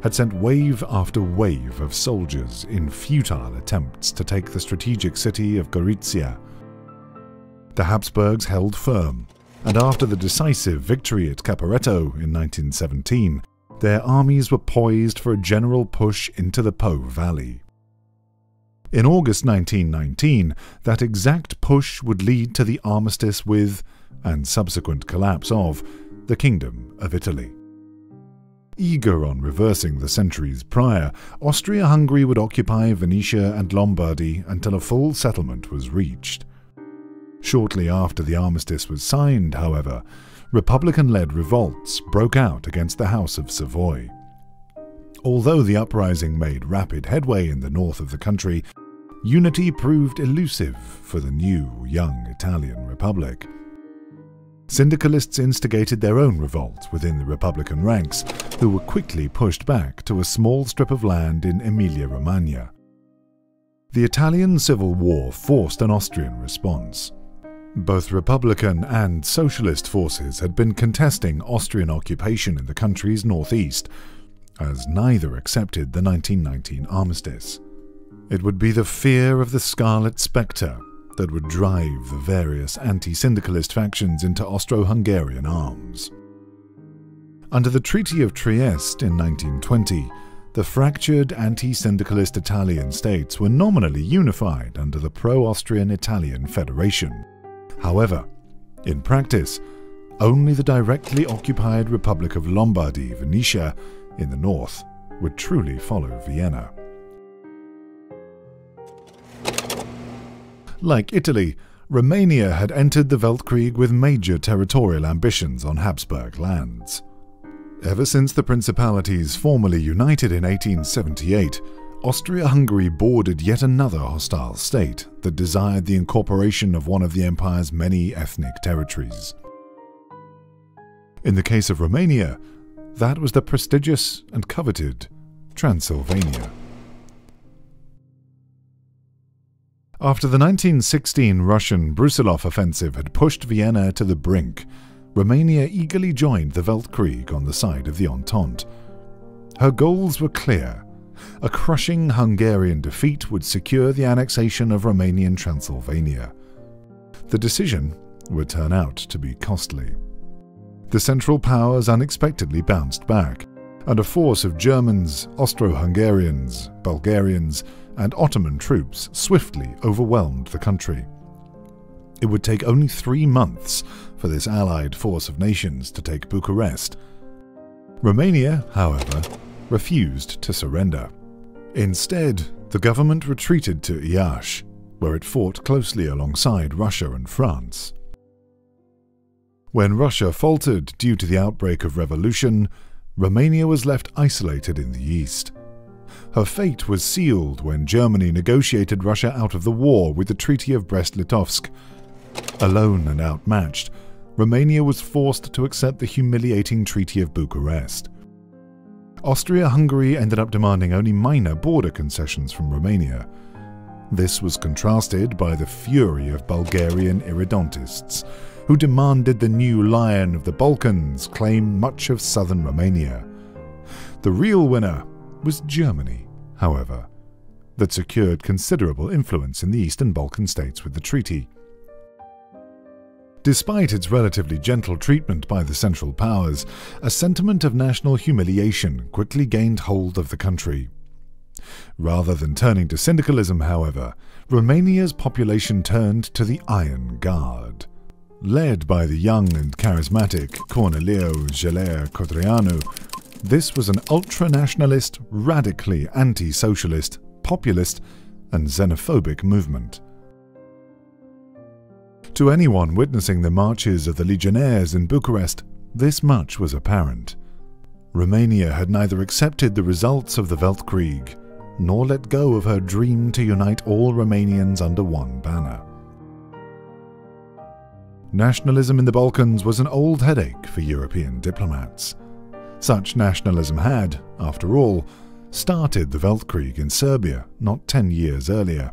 had sent wave after wave of soldiers in futile attempts to take the strategic city of Gorizia. The Habsburgs held firm, and after the decisive victory at Caporetto in nineteen seventeen, their armies were poised for a general push into the Po Valley. In August nineteen nineteen, that exact push would lead to the armistice with, and subsequent collapse of, the Kingdom of Italy. Eager on reversing the centuries prior, Austria-Hungary would occupy Venetia and Lombardy until a full settlement was reached. Shortly after the armistice was signed, however, Republican-led revolts broke out against the House of Savoy. Although the uprising made rapid headway in the north of the country, unity proved elusive for the new, young Italian republic. Syndicalists instigated their own revolt within the Republican ranks, who were quickly pushed back to a small strip of land in Emilia-Romagna. The Italian Civil War forced an Austrian response. Both Republican and Socialist forces had been contesting Austrian occupation in the country's northeast, as neither accepted the nineteen nineteen armistice. It would be the fear of the Scarlet Spectre that would drive the various anti-syndicalist factions into Austro-Hungarian arms. Under the Treaty of Trieste in nineteen twenty, the fractured anti-syndicalist Italian states were nominally unified under the pro-Austrian Italian Federation. However, in practice, only the directly occupied Republic of Lombardy, Venetia, in the north, would truly follow Vienna. Like Italy, Romania had entered the Weltkrieg with major territorial ambitions on Habsburg lands. Ever since the principalities formally united in eighteen seventy-eight, Austria-Hungary bordered yet another hostile state that desired the incorporation of one of the empire's many ethnic territories. In the case of Romania, that was the prestigious and coveted Transylvania. After the nineteen sixteen Russian Brusilov offensive had pushed Vienna to the brink, Romania eagerly joined the Weltkrieg on the side of the Entente. Her goals were clear. A crushing Hungarian defeat would secure the annexation of Romanian Transylvania. The decision would turn out to be costly. The Central Powers unexpectedly bounced back, and a force of Germans, Austro-Hungarians, Bulgarians, and Ottoman troops swiftly overwhelmed the country. It would take only three months for this allied force of nations to take Bucharest. Romania, however, refused to surrender. Instead, the government retreated to Iași, where it fought closely alongside Russia and France. When Russia faltered due to the outbreak of revolution, Romania was left isolated in the east. Her fate was sealed when Germany negotiated Russia out of the war with the Treaty of Brest-Litovsk. Alone and outmatched, Romania was forced to accept the humiliating Treaty of Bucharest. Austria-Hungary ended up demanding only minor border concessions from Romania. This was contrasted by the fury of Bulgarian irredentists, who demanded the new Lion of the Balkans claim much of southern Romania. The real winner was Germany, however, that secured considerable influence in the Eastern Balkan states with the treaty. Despite its relatively gentle treatment by the Central Powers, a sentiment of national humiliation quickly gained hold of the country. Rather than turning to syndicalism, however, Romania's population turned to the Iron Guard. Led by the young and charismatic Corneliu Jelaer Codreanu, this was an ultra-nationalist, radically anti-socialist, populist, and xenophobic movement. To anyone witnessing the marches of the legionnaires in Bucharest, this much was apparent. Romania had neither accepted the results of the Weltkrieg, nor let go of her dream to unite all Romanians under one banner. Nationalism in the Balkans was an old headache for European diplomats. Such nationalism had, after all, started the Weltkrieg in Serbia not ten years earlier.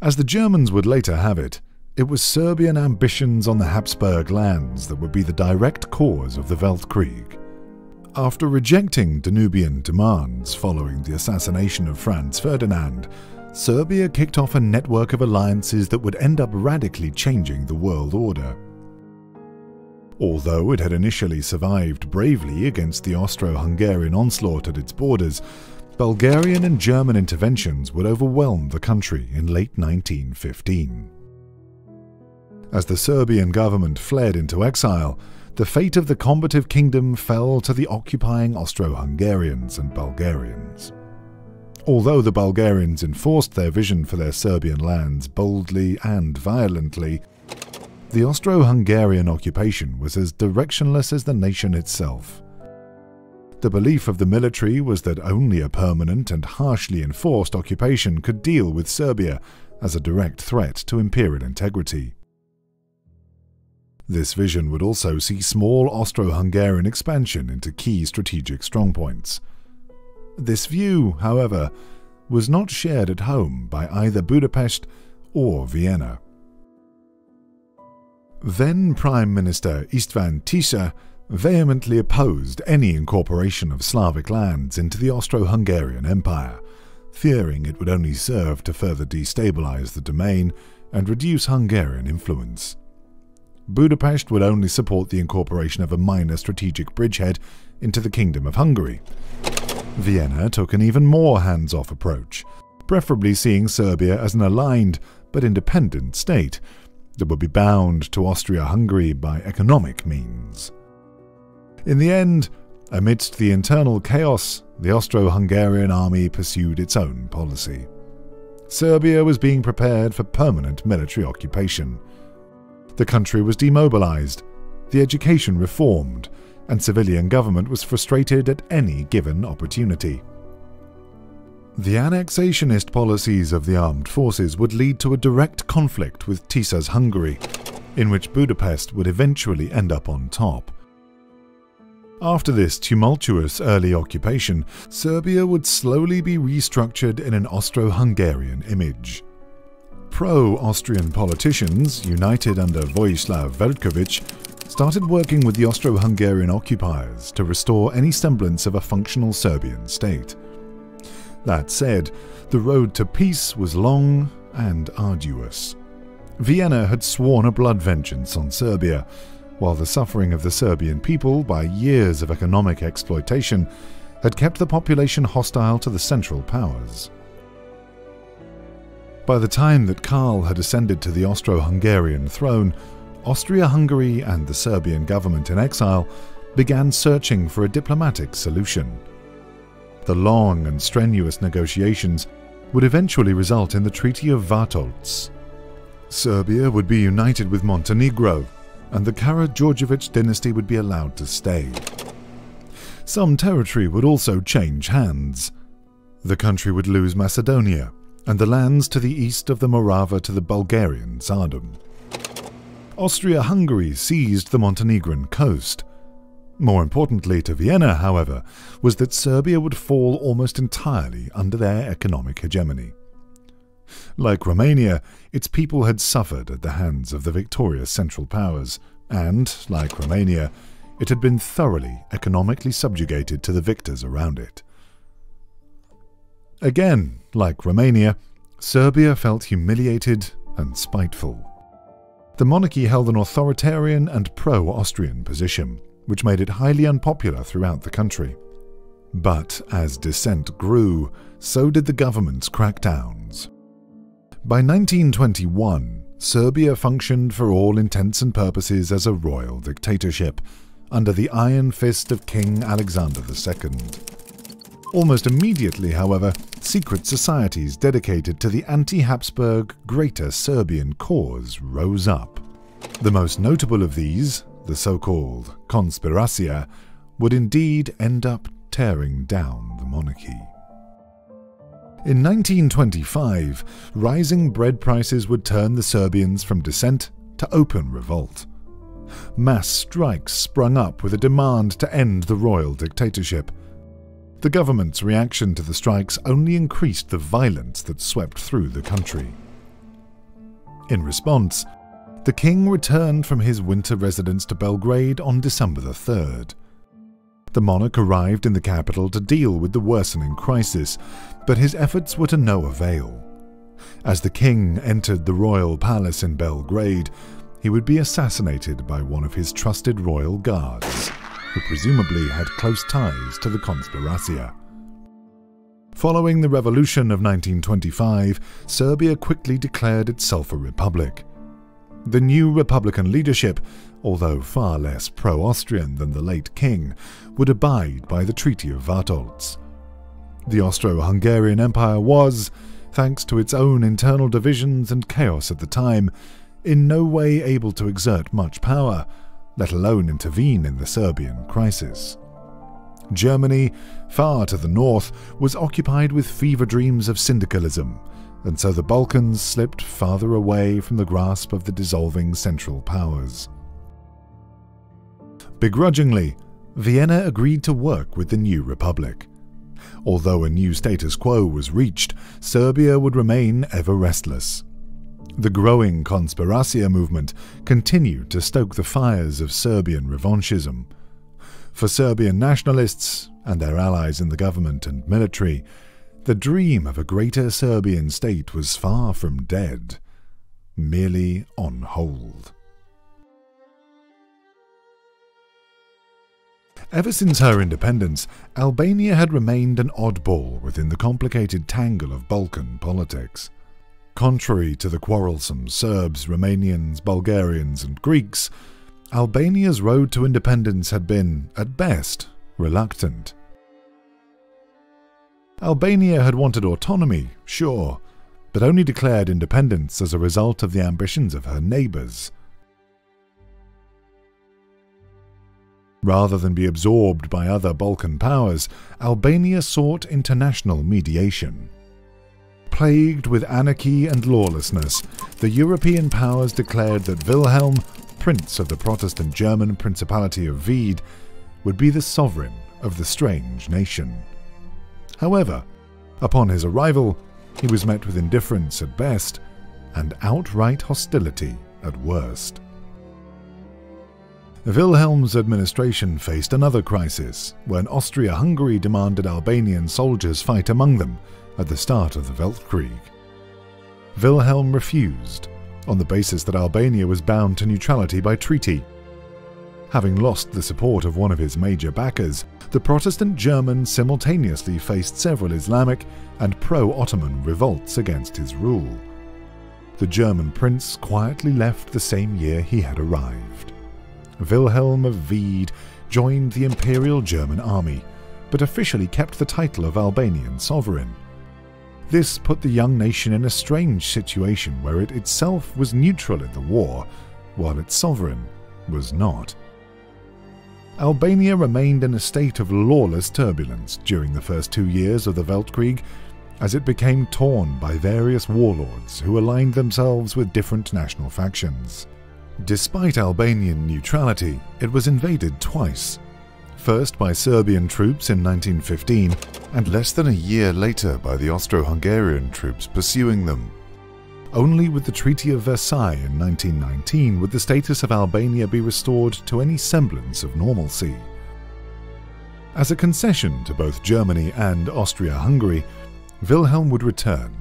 As the Germans would later have it, it was Serbian ambitions on the Habsburg lands that would be the direct cause of the Weltkrieg. After rejecting Danubian demands following the assassination of Franz Ferdinand, Serbia kicked off a network of alliances that would end up radically changing the world order. Although it had initially survived bravely against the Austro-Hungarian onslaught at its borders, Bulgarian and German interventions would overwhelm the country in late nineteen fifteen. As the Serbian government fled into exile, the fate of the combative kingdom fell to the occupying Austro-Hungarians and Bulgarians. Although the Bulgarians enforced their vision for their Serbian lands boldly and violently, the Austro-Hungarian occupation was as directionless as the nation itself. The belief of the military was that only a permanent and harshly enforced occupation could deal with Serbia as a direct threat to imperial integrity. This vision would also see small Austro-Hungarian expansion into key strategic strongpoints. This view, however, was not shared at home by either Budapest or Vienna. Then Prime Minister István Tisza vehemently opposed any incorporation of Slavic lands into the Austro-Hungarian Empire, fearing it would only serve to further destabilize the domain and reduce Hungarian influence. Budapest would only support the incorporation of a minor strategic bridgehead into the Kingdom of Hungary. Vienna took an even more hands-off approach, preferably seeing Serbia as an aligned but independent state that would be bound to Austria-Hungary by economic means. In the end, amidst the internal chaos, the Austro-Hungarian army pursued its own policy. Serbia was being prepared for permanent military occupation. The country was demobilized, the education reformed, and civilian government was frustrated at any given opportunity. The annexationist policies of the armed forces would lead to a direct conflict with Tisza's Hungary, in which Budapest would eventually end up on top. After this tumultuous early occupation, Serbia would slowly be restructured in an Austro-Hungarian image. Pro-Austrian politicians, united under Vojislav Veljković, started working with the Austro-Hungarian occupiers to restore any semblance of a functional Serbian state. That said, the road to peace was long and arduous. Vienna had sworn a blood vengeance on Serbia, while the suffering of the Serbian people by years of economic exploitation had kept the population hostile to the Central Powers. By the time that Karl had ascended to the Austro-Hungarian throne, Austria-Hungary and the Serbian government in exile began searching for a diplomatic solution. The long and strenuous negotiations would eventually result in the Treaty of Wartholz. Serbia would be united with Montenegro, and the Kara-Georgievich dynasty would be allowed to stay. Some territory would also change hands. The country would lose Macedonia, and the lands to the east of the Morava to the Bulgarian Tsardom. Austria-Hungary seized the Montenegrin coast. More importantly to Vienna, however, was that Serbia would fall almost entirely under their economic hegemony. Like Romania, its people had suffered at the hands of the victorious Central Powers, and, like Romania, it had been thoroughly economically subjugated to the victors around it. Again, like Romania, Serbia felt humiliated and spiteful. The monarchy held an authoritarian and pro-Austrian position, which made it highly unpopular throughout the country. But as dissent grew, so did the government's crackdowns. By nineteen twenty-one, Serbia functioned for all intents and purposes as a royal dictatorship, under the iron fist of King Alexander the Second. Almost immediately, however, secret societies dedicated to the anti-Habsburg Greater Serbian cause rose up. The most notable of these, the so-called Conspiracia, would indeed end up tearing down the monarchy. In nineteen twenty-five, rising bread prices would turn the Serbians from dissent to open revolt. Mass strikes sprung up with a demand to end the royal dictatorship. The government's reaction to the strikes only increased the violence that swept through the country. In response, the king returned from his winter residence to Belgrade on December the third. The monarch arrived in the capital to deal with the worsening crisis, but his efforts were to no avail. As the king entered the royal palace in Belgrade, he would be assassinated by one of his trusted royal guards, who presumably had close ties to the Conspiracia. Following the revolution of nineteen twenty-five, Serbia quickly declared itself a republic. The new republican leadership, although far less pro-Austrian than the late king, would abide by the Treaty of Wartholz. The Austro-Hungarian Empire was, thanks to its own internal divisions and chaos at the time, in no way able to exert much power, let alone intervene in the Serbian crisis. Germany, far to the north, was occupied with fever dreams of syndicalism, and so the Balkans slipped farther away from the grasp of the dissolving Central Powers. Begrudgingly, Vienna agreed to work with the new republic. Although a new status quo was reached, Serbia would remain ever restless. The growing Conspiracia movement continued to stoke the fires of Serbian revanchism. For Serbian nationalists and their allies in the government and military, the dream of a greater Serbian state was far from dead, merely on hold. Ever since her independence, Albania had remained an oddball within the complicated tangle of Balkan politics. Contrary to the quarrelsome Serbs, Romanians, Bulgarians, and Greeks, Albania's road to independence had been, at best, reluctant. Albania had wanted autonomy, sure, but only declared independence as a result of the ambitions of her neighbours. Rather than be absorbed by other Balkan powers, Albania sought international mediation. Plagued with anarchy and lawlessness, the European powers declared that Wilhelm, Prince of the Protestant German Principality of Wied, would be the sovereign of the strange nation. However, upon his arrival, he was met with indifference at best and outright hostility at worst. Wilhelm's administration faced another crisis when Austria-Hungary demanded Albanian soldiers fight among them at the start of the Weltkrieg. Wilhelm refused, on the basis that Albania was bound to neutrality by treaty. Having lost the support of one of his major backers, the Protestant Germans simultaneously faced several Islamic and pro-Ottoman revolts against his rule. The German prince quietly left the same year he had arrived. Wilhelm of Wied joined the Imperial German army, but officially kept the title of Albanian sovereign. This put the young nation in a strange situation where it itself was neutral in the war, while its sovereign was not. Albania remained in a state of lawless turbulence during the first two years of the Weltkrieg, as it became torn by various warlords who aligned themselves with different national factions. Despite Albanian neutrality, it was invaded twice. First by Serbian troops in nineteen fifteen, and less than a year later by the Austro-Hungarian troops pursuing them. Only with the Treaty of Versailles in nineteen nineteen would the status of Albania be restored to any semblance of normalcy. As a concession to both Germany and Austria-Hungary, Wilhelm would return,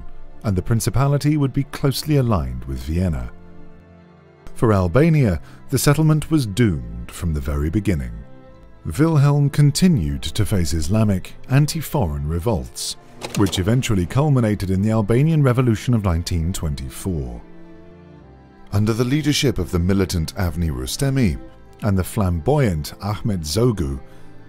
and the principality would be closely aligned with Vienna. For Albania, the settlement was doomed from the very beginning. Wilhelm continued to face Islamic, anti-foreign revolts, which eventually culminated in the Albanian Revolution of nineteen twenty-four. Under the leadership of the militant Avni Rustemi and the flamboyant Ahmet Zogu,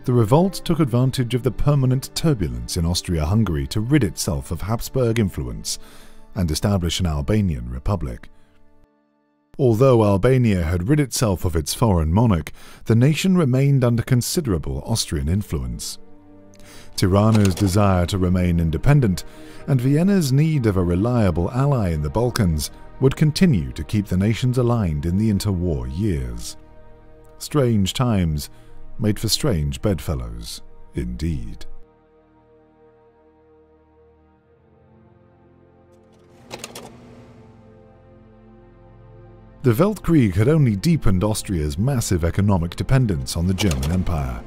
the revolt took advantage of the permanent turbulence in Austria-Hungary to rid itself of Habsburg influence and establish an Albanian republic. Although Albania had rid itself of its foreign monarch, the nation remained under considerable Austrian influence. Tirana's desire to remain independent and Vienna's need of a reliable ally in the Balkans would continue to keep the nations aligned in the interwar years. Strange times made for strange bedfellows, indeed. The Weltkrieg had only deepened Austria's massive economic dependence on the German Empire.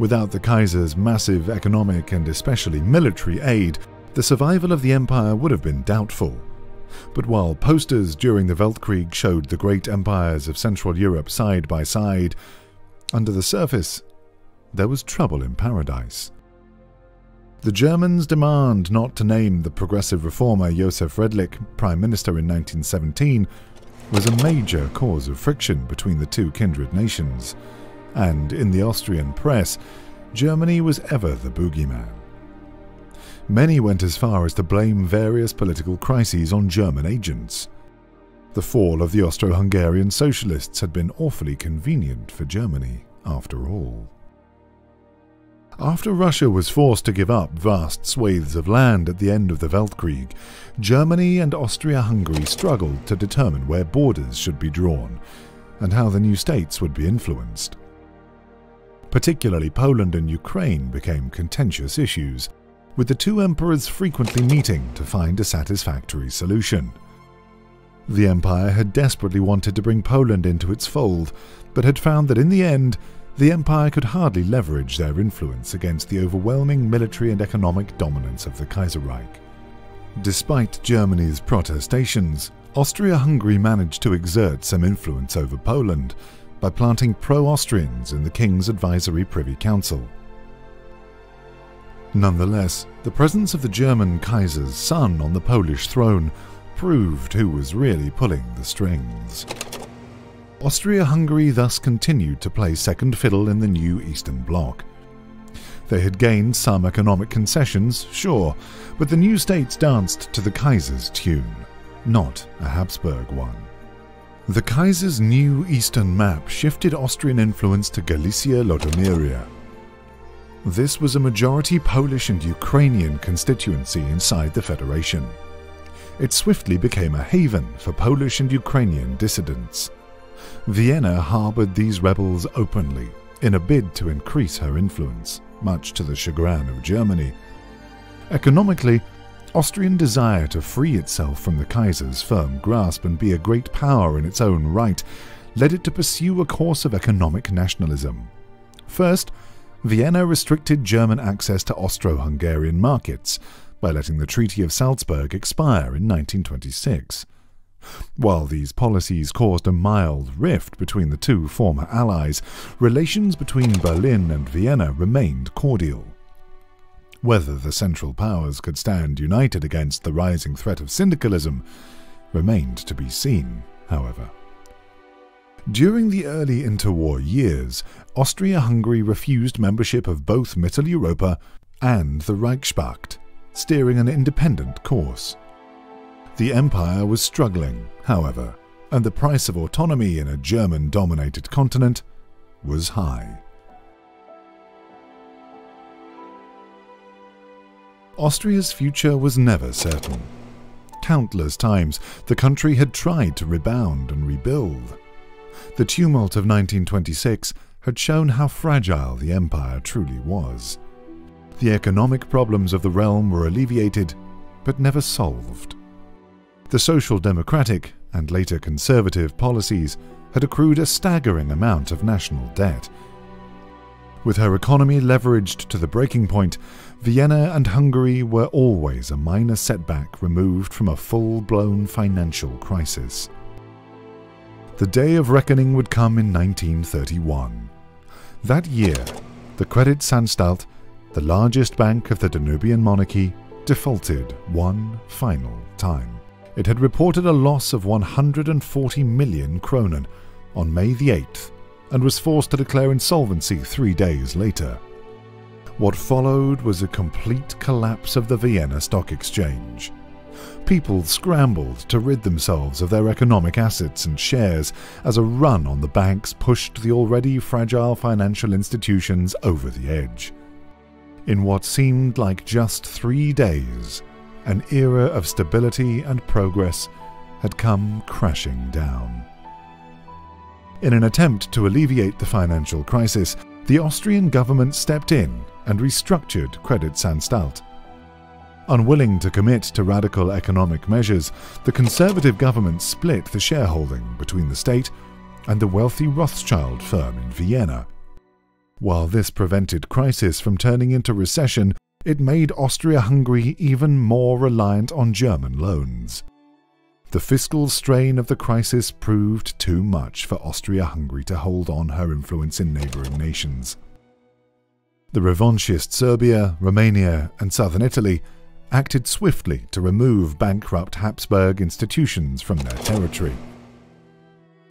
Without the Kaiser's massive economic and especially military aid, the survival of the empire would have been doubtful. But while posters during the Weltkrieg showed the great empires of Central Europe side by side, under the surface, there was trouble in paradise. The Germans' demand not to name the progressive reformer Josef Redlich Prime Minister in nineteen seventeen was a major cause of friction between the two kindred nations. And in the Austrian press, Germany was ever the boogeyman. Many went as far as to blame various political crises on German agents. The fall of the Austro-Hungarian socialists had been awfully convenient for Germany, after all. After Russia was forced to give up vast swathes of land at the end of the Weltkrieg, Germany and Austria-Hungary struggled to determine where borders should be drawn and how the new states would be influenced. Particularly Poland and Ukraine became contentious issues, with the two emperors frequently meeting to find a satisfactory solution. The empire had desperately wanted to bring Poland into its fold, but had found that in the end, the empire could hardly leverage their influence against the overwhelming military and economic dominance of the Kaiserreich. Despite Germany's protestations, Austria-Hungary managed to exert some influence over Poland by planting pro-Austrians in the King's Advisory Privy Council. Nonetheless, the presence of the German Kaiser's son on the Polish throne proved who was really pulling the strings. Austria-Hungary thus continued to play second fiddle in the new Eastern Bloc. They had gained some economic concessions, sure, but the new states danced to the Kaiser's tune, not a Habsburg one. The Kaiser's new Eastern map shifted Austrian influence to Galicia-Lodomeria. This was a majority Polish and Ukrainian constituency inside the Federation. It swiftly became a haven for Polish and Ukrainian dissidents. Vienna harbored these rebels openly, in a bid to increase her influence, much to the chagrin of Germany. Economically, Austrian desire to free itself from the Kaiser's firm grasp and be a great power in its own right led it to pursue a course of economic nationalism. First, Vienna restricted German access to Austro-Hungarian markets by letting the Treaty of Salzburg expire in nineteen twenty-six. While these policies caused a mild rift between the two former allies, relations between Berlin and Vienna remained cordial. Whether the Central Powers could stand united against the rising threat of syndicalism remained to be seen, however. During the early interwar years, Austria-Hungary refused membership of both Mitteleuropa and the Reichspakt, steering an independent course. The empire was struggling, however, and the price of autonomy in a German-dominated continent was high. Austria's future was never certain. Countless times, the country had tried to rebound and rebuild. The tumult of nineteen twenty-six had shown how fragile the empire truly was. The economic problems of the realm were alleviated, but never solved. The social democratic and later conservative policies had accrued a staggering amount of national debt. With her economy leveraged to the breaking point, Vienna and Hungary were always a minor setback removed from a full-blown financial crisis. The day of reckoning would come in nineteen thirty-one. That year, the Creditanstalt, the largest bank of the Danubian monarchy, defaulted one final time. It had reported a loss of one hundred forty million kronen on May the eighth and was forced to declare insolvency three days later. What followed was a complete collapse of the Vienna Stock Exchange. People scrambled to rid themselves of their economic assets and shares as a run on the banks pushed the already fragile financial institutions over the edge. In what seemed like just three days, an era of stability and progress had come crashing down. In an attempt to alleviate the financial crisis, the Austrian government stepped in and restructured Creditanstalt. Unwilling to commit to radical economic measures, the conservative government split the shareholding between the state and the wealthy Rothschild firm in Vienna. While this prevented crisis from turning into recession, it made Austria-Hungary even more reliant on German loans. The fiscal strain of the crisis proved too much for Austria-Hungary to hold on her influence in neighbouring nations. The revanchist Serbia, Romania and southern Italy acted swiftly to remove bankrupt Habsburg institutions from their territory.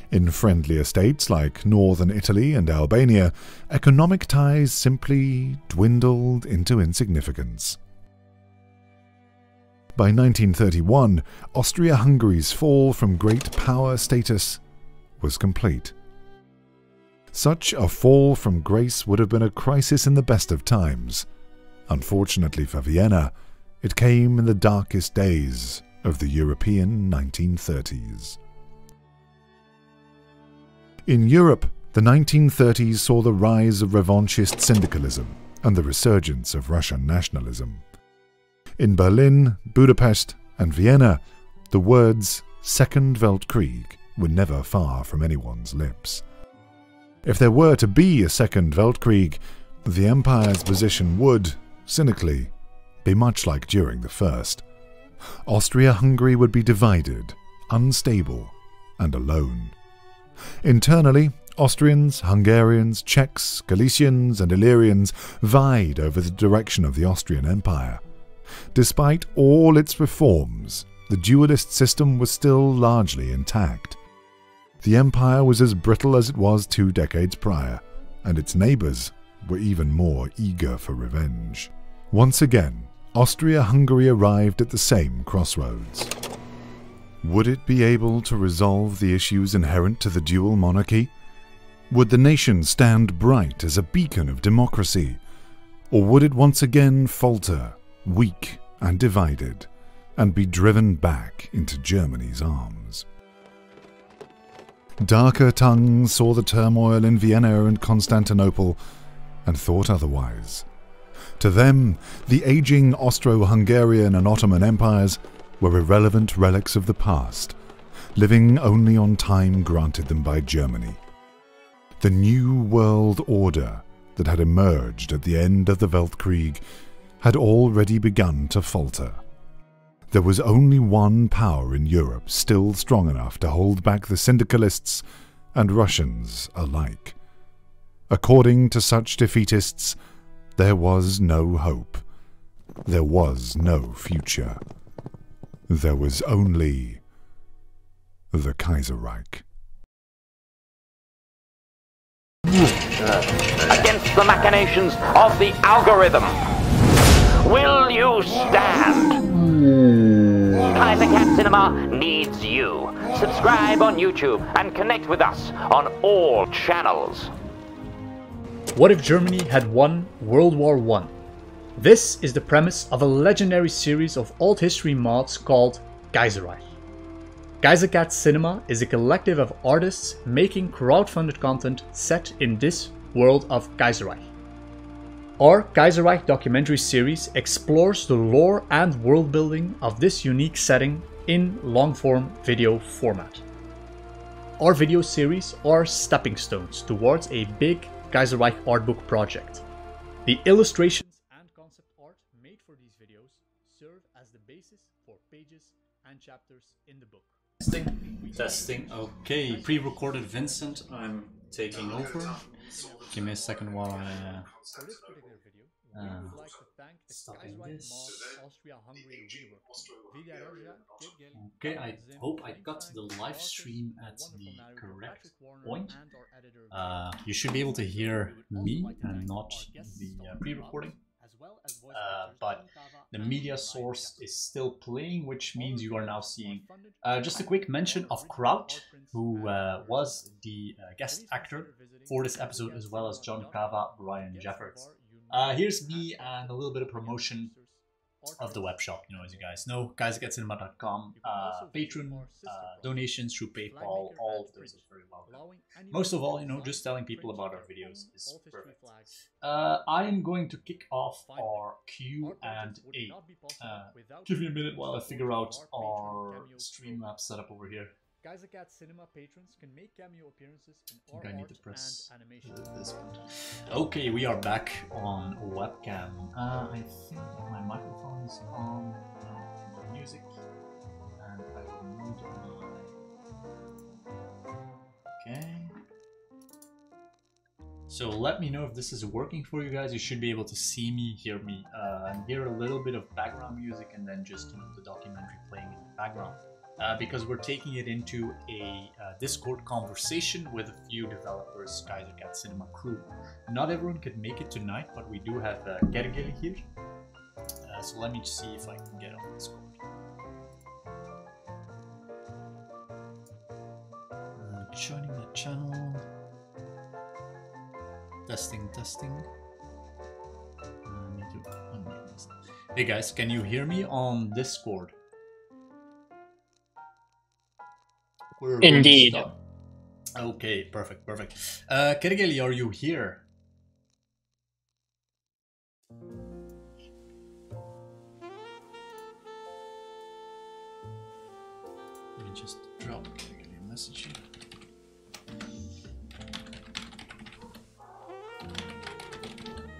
In friendlier states like northern Italy and Albania, economic ties simply dwindled into insignificance. By nineteen thirty-one, Austria-Hungary's fall from great power status was complete. Such a fall from grace would have been a crisis in the best of times. Unfortunately for Vienna, it came in the darkest days of the European nineteen thirties. In Europe, the nineteen thirties saw the rise of revanchist syndicalism and the resurgence of Russian nationalism. In Berlin, Budapest, and Vienna, the words Second Weltkrieg were never far from anyone's lips. If there were to be a Second Weltkrieg, the Empire's position would, cynically, be much like during the First. Austria-Hungary would be divided, unstable, and alone. Internally, Austrians, Hungarians, Czechs, Galicians, and Illyrians vied over the direction of the Austrian Empire. Despite all its reforms, the dualist system was still largely intact. The empire was as brittle as it was two decades prior, and its neighbours were even more eager for revenge. Once again, Austria-Hungary arrived at the same crossroads. Would it be able to resolve the issues inherent to the dual monarchy? Would the nation stand bright as a beacon of democracy? Or would it once again falter, weak and divided, and be driven back into Germany's arms? Darker tongues saw the turmoil in Vienna and Constantinople and thought otherwise. To them, the aging Austro-Hungarian and Ottoman empires were irrelevant relics of the past, living only on time granted them by Germany. The new world order that had emerged at the end of the Weltkrieg had already begun to falter. There was only one power in Europe still strong enough to hold back the syndicalists and Russians alike. According to such defeatists, there was no hope. There was no future. There was only the Kaiserreich. against the machinations of the algorithm. Will you stand? Kaiser Cat Cinema needs you. Subscribe on YouTube and connect with us on all channels. What if Germany had won World War One? This is the premise of a legendary series of alt history mods called Kaiserreich. Kaiser Cat Cinema is a collective of artists making crowdfunded content set in this world of Kaiserreich. Our Kaiserreich documentary series explores the lore and world building of this unique setting in long-form video format. Our video series are stepping stones towards a big Kaiserreich artbook project. The illustrations and concept art made for these videos serve as the basis for pages and chapters in the book. Testing, testing, okay, pre-recorded Vincent, I'm taking over. Give me a second while I uh, for this particular video, we uh, would like to thank the Kaiserreich mod Austria-Hungary rework. Okay, I hope I got the live stream at the correct point. Uh, you should be able to hear me and not the uh, pre-recording. Uh, but the media source is still playing, which means you are now seeing uh, just a quick mention of Kraut, who uh, was the uh, guest actor for this episode, as well as John Kava, Brian Jeffords. Uh, here's me and a little bit of promotion of the web shop. You know, as you guys know, Kaiser Cat Cinema dot com, uh, Patreon, uh, donations through PayPal, all of those is very welcome. Most of all, you know, just telling people about our videos is perfect. Uh, I am going to kick off our Q and A. Uh, give me a minute while I figure out our Streamlabs setup over here. Kaiser Cat Cinema patrons can make cameo appearances in all art and animation. This one. Okay, we are back on webcam. Uh, I think my microphone is on uh, music, and I will move on. Okay. So let me know if this is working for you guys. You should be able to see me, hear me, uh, and hear a little bit of background music, and then just you know, the documentary playing in the background. Uh, because we're taking it into a uh, Discord conversation with a few developers, Kaiser Cat Cinema crew. Not everyone could make it tonight, but we do have uh, Kergely here. Uh, so let me see if I can get on Discord. Uh, joining the channel. Testing, testing. Uh, need to unmute this. Hey guys, can you hear me on Discord? We're Indeed. Okay, perfect, perfect. Uh, Kergely, are you here? Let me just drop Kergely a message here.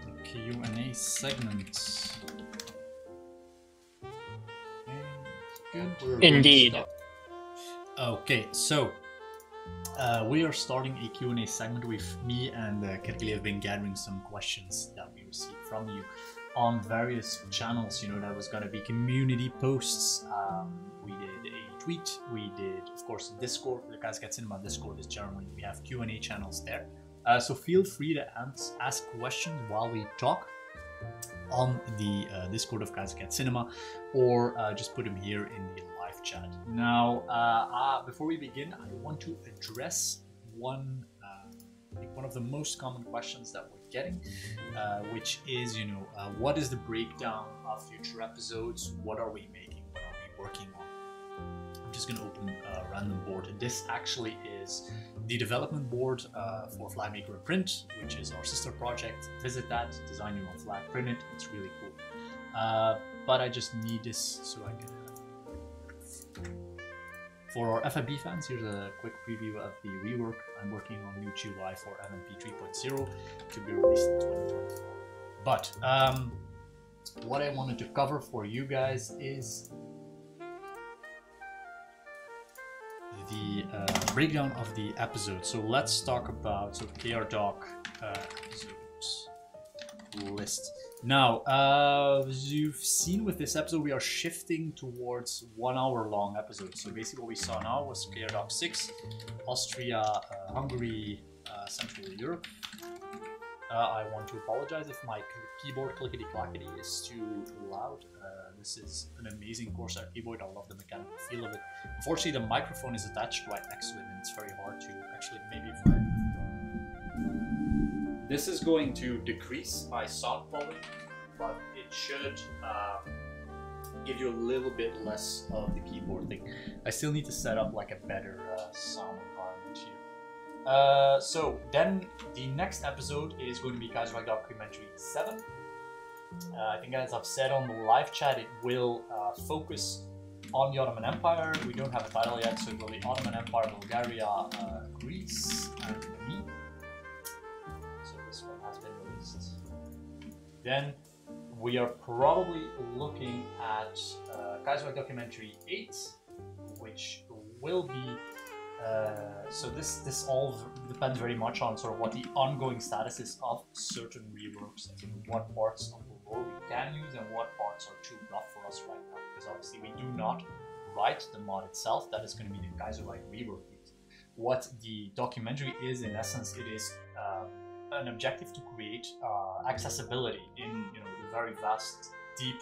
The Q and A segment. Good. We're Indeed. Okay, so uh, we are starting a Q and A segment with me and uh, Kergely have been gathering some questions that we received from you on various channels. You know, that was going to be community posts. Um, we did a tweet. We did, of course, Discord. The Kaiser Cat Cinema Discord is generally, we have Q and A channels there. Uh, so feel free to ask questions while we talk on the uh, Discord of Kaiser Cat Cinema, or uh, just put them here in the chat. Now, uh, uh, before we begin, I want to address one uh, I think one of the most common questions that we're getting, uh, which is, you know, uh, what is the breakdown of future episodes? What are we making? What are we working on? I'm just going to open a random board. And this actually is the development board uh, for Flymaker and Print, which is our sister project. Visit that, design your own flag, print it. It's really cool. Uh, but I just need this so I can. For our F M P fans, here's a quick preview of the rework I'm working on, new G U I for F M P three point zero to be released in twenty twenty-four. But um, what I wanted to cover for you guys is the uh, breakdown of the episode. So let's talk about so K R Doc uh, episodes list. Now, uh, as you've seen with this episode, we are shifting towards one-hour-long episodes. So basically what we saw now was K R Doc six, Austria, uh, Hungary, uh, uh, Central Europe. Uh, I want to apologize if my keyboard clickety-clackety is too loud. Uh, this is an amazing Corsair keyboard. I love the mechanical feel of it. Unfortunately, the microphone is attached right next to it and it's very hard to actually maybe... find. This is going to decrease my sound quality, but it should uh, give you a little bit less of the keyboard thing. I still need to set up like a better uh, sound environment here. Uh, so then the next episode is going to be Kaiserreich Documentary seven. Uh, I think as I've said on the live chat, it will uh, focus on the Ottoman Empire. We don't have a title yet, so it will be Ottoman Empire, Bulgaria, uh, Greece, and me. So this one has been released. Then we are probably looking at uh, Kaiserreich Documentary eight, which will be... Uh, so this this all depends very much on sort of what the ongoing status is of certain reworks, and what parts of the lore we can use and what parts are too rough for us right now. Because obviously we do not write the mod itself. That is going to be the Kaiserreich rework. What the documentary is, in essence, it is um, an objective to create uh, accessibility in you know the very vast, deep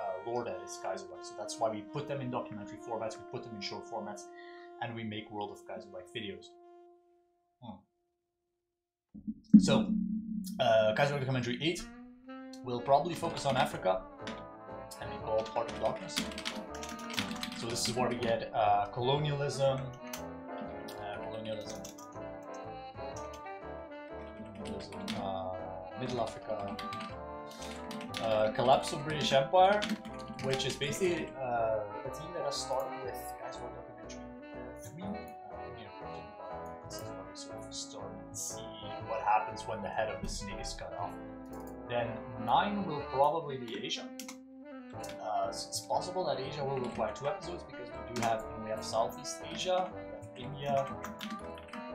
uh, lore that is Kaiserreich. So that's why we put them in documentary formats. We put them in short formats. And we make World of Kaiserreich videos. Hmm. So, uh, Kaiserreich Documentary eight will probably focus on Africa and be called Heart of Darkness. So this is where we get uh, colonialism, uh, colonialism, colonialism uh, Middle Africa, uh, collapse of British Empire, which is basically uh, a theme that has started with Kaiserreich Documentary. Start and see what happens when the head of the snake is cut off. Then nine will probably be Asia. Uh, so it's possible that Asia will require two episodes because we do have we have Southeast Asia, we have India,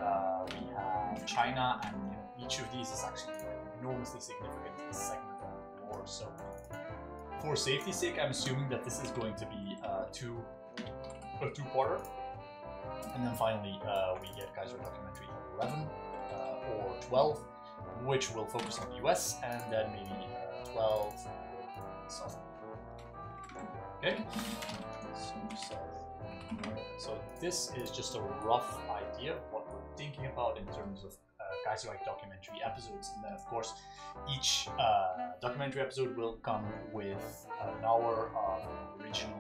uh, we have China, and you know, each of these is actually enormously significant in the segment of the war. So for safety's sake, I'm assuming that this is going to be uh, two a two-parter. And then finally, uh, we get Kaiserreich Documentary eleven uh, or twelve, which will focus on the U S, and then maybe uh, twelve or South America. Okay? So, so, so this is just a rough idea of what we're thinking about in terms of uh, Kaiserreich Documentary episodes. And then, of course, each uh, documentary episode will come with an hour of original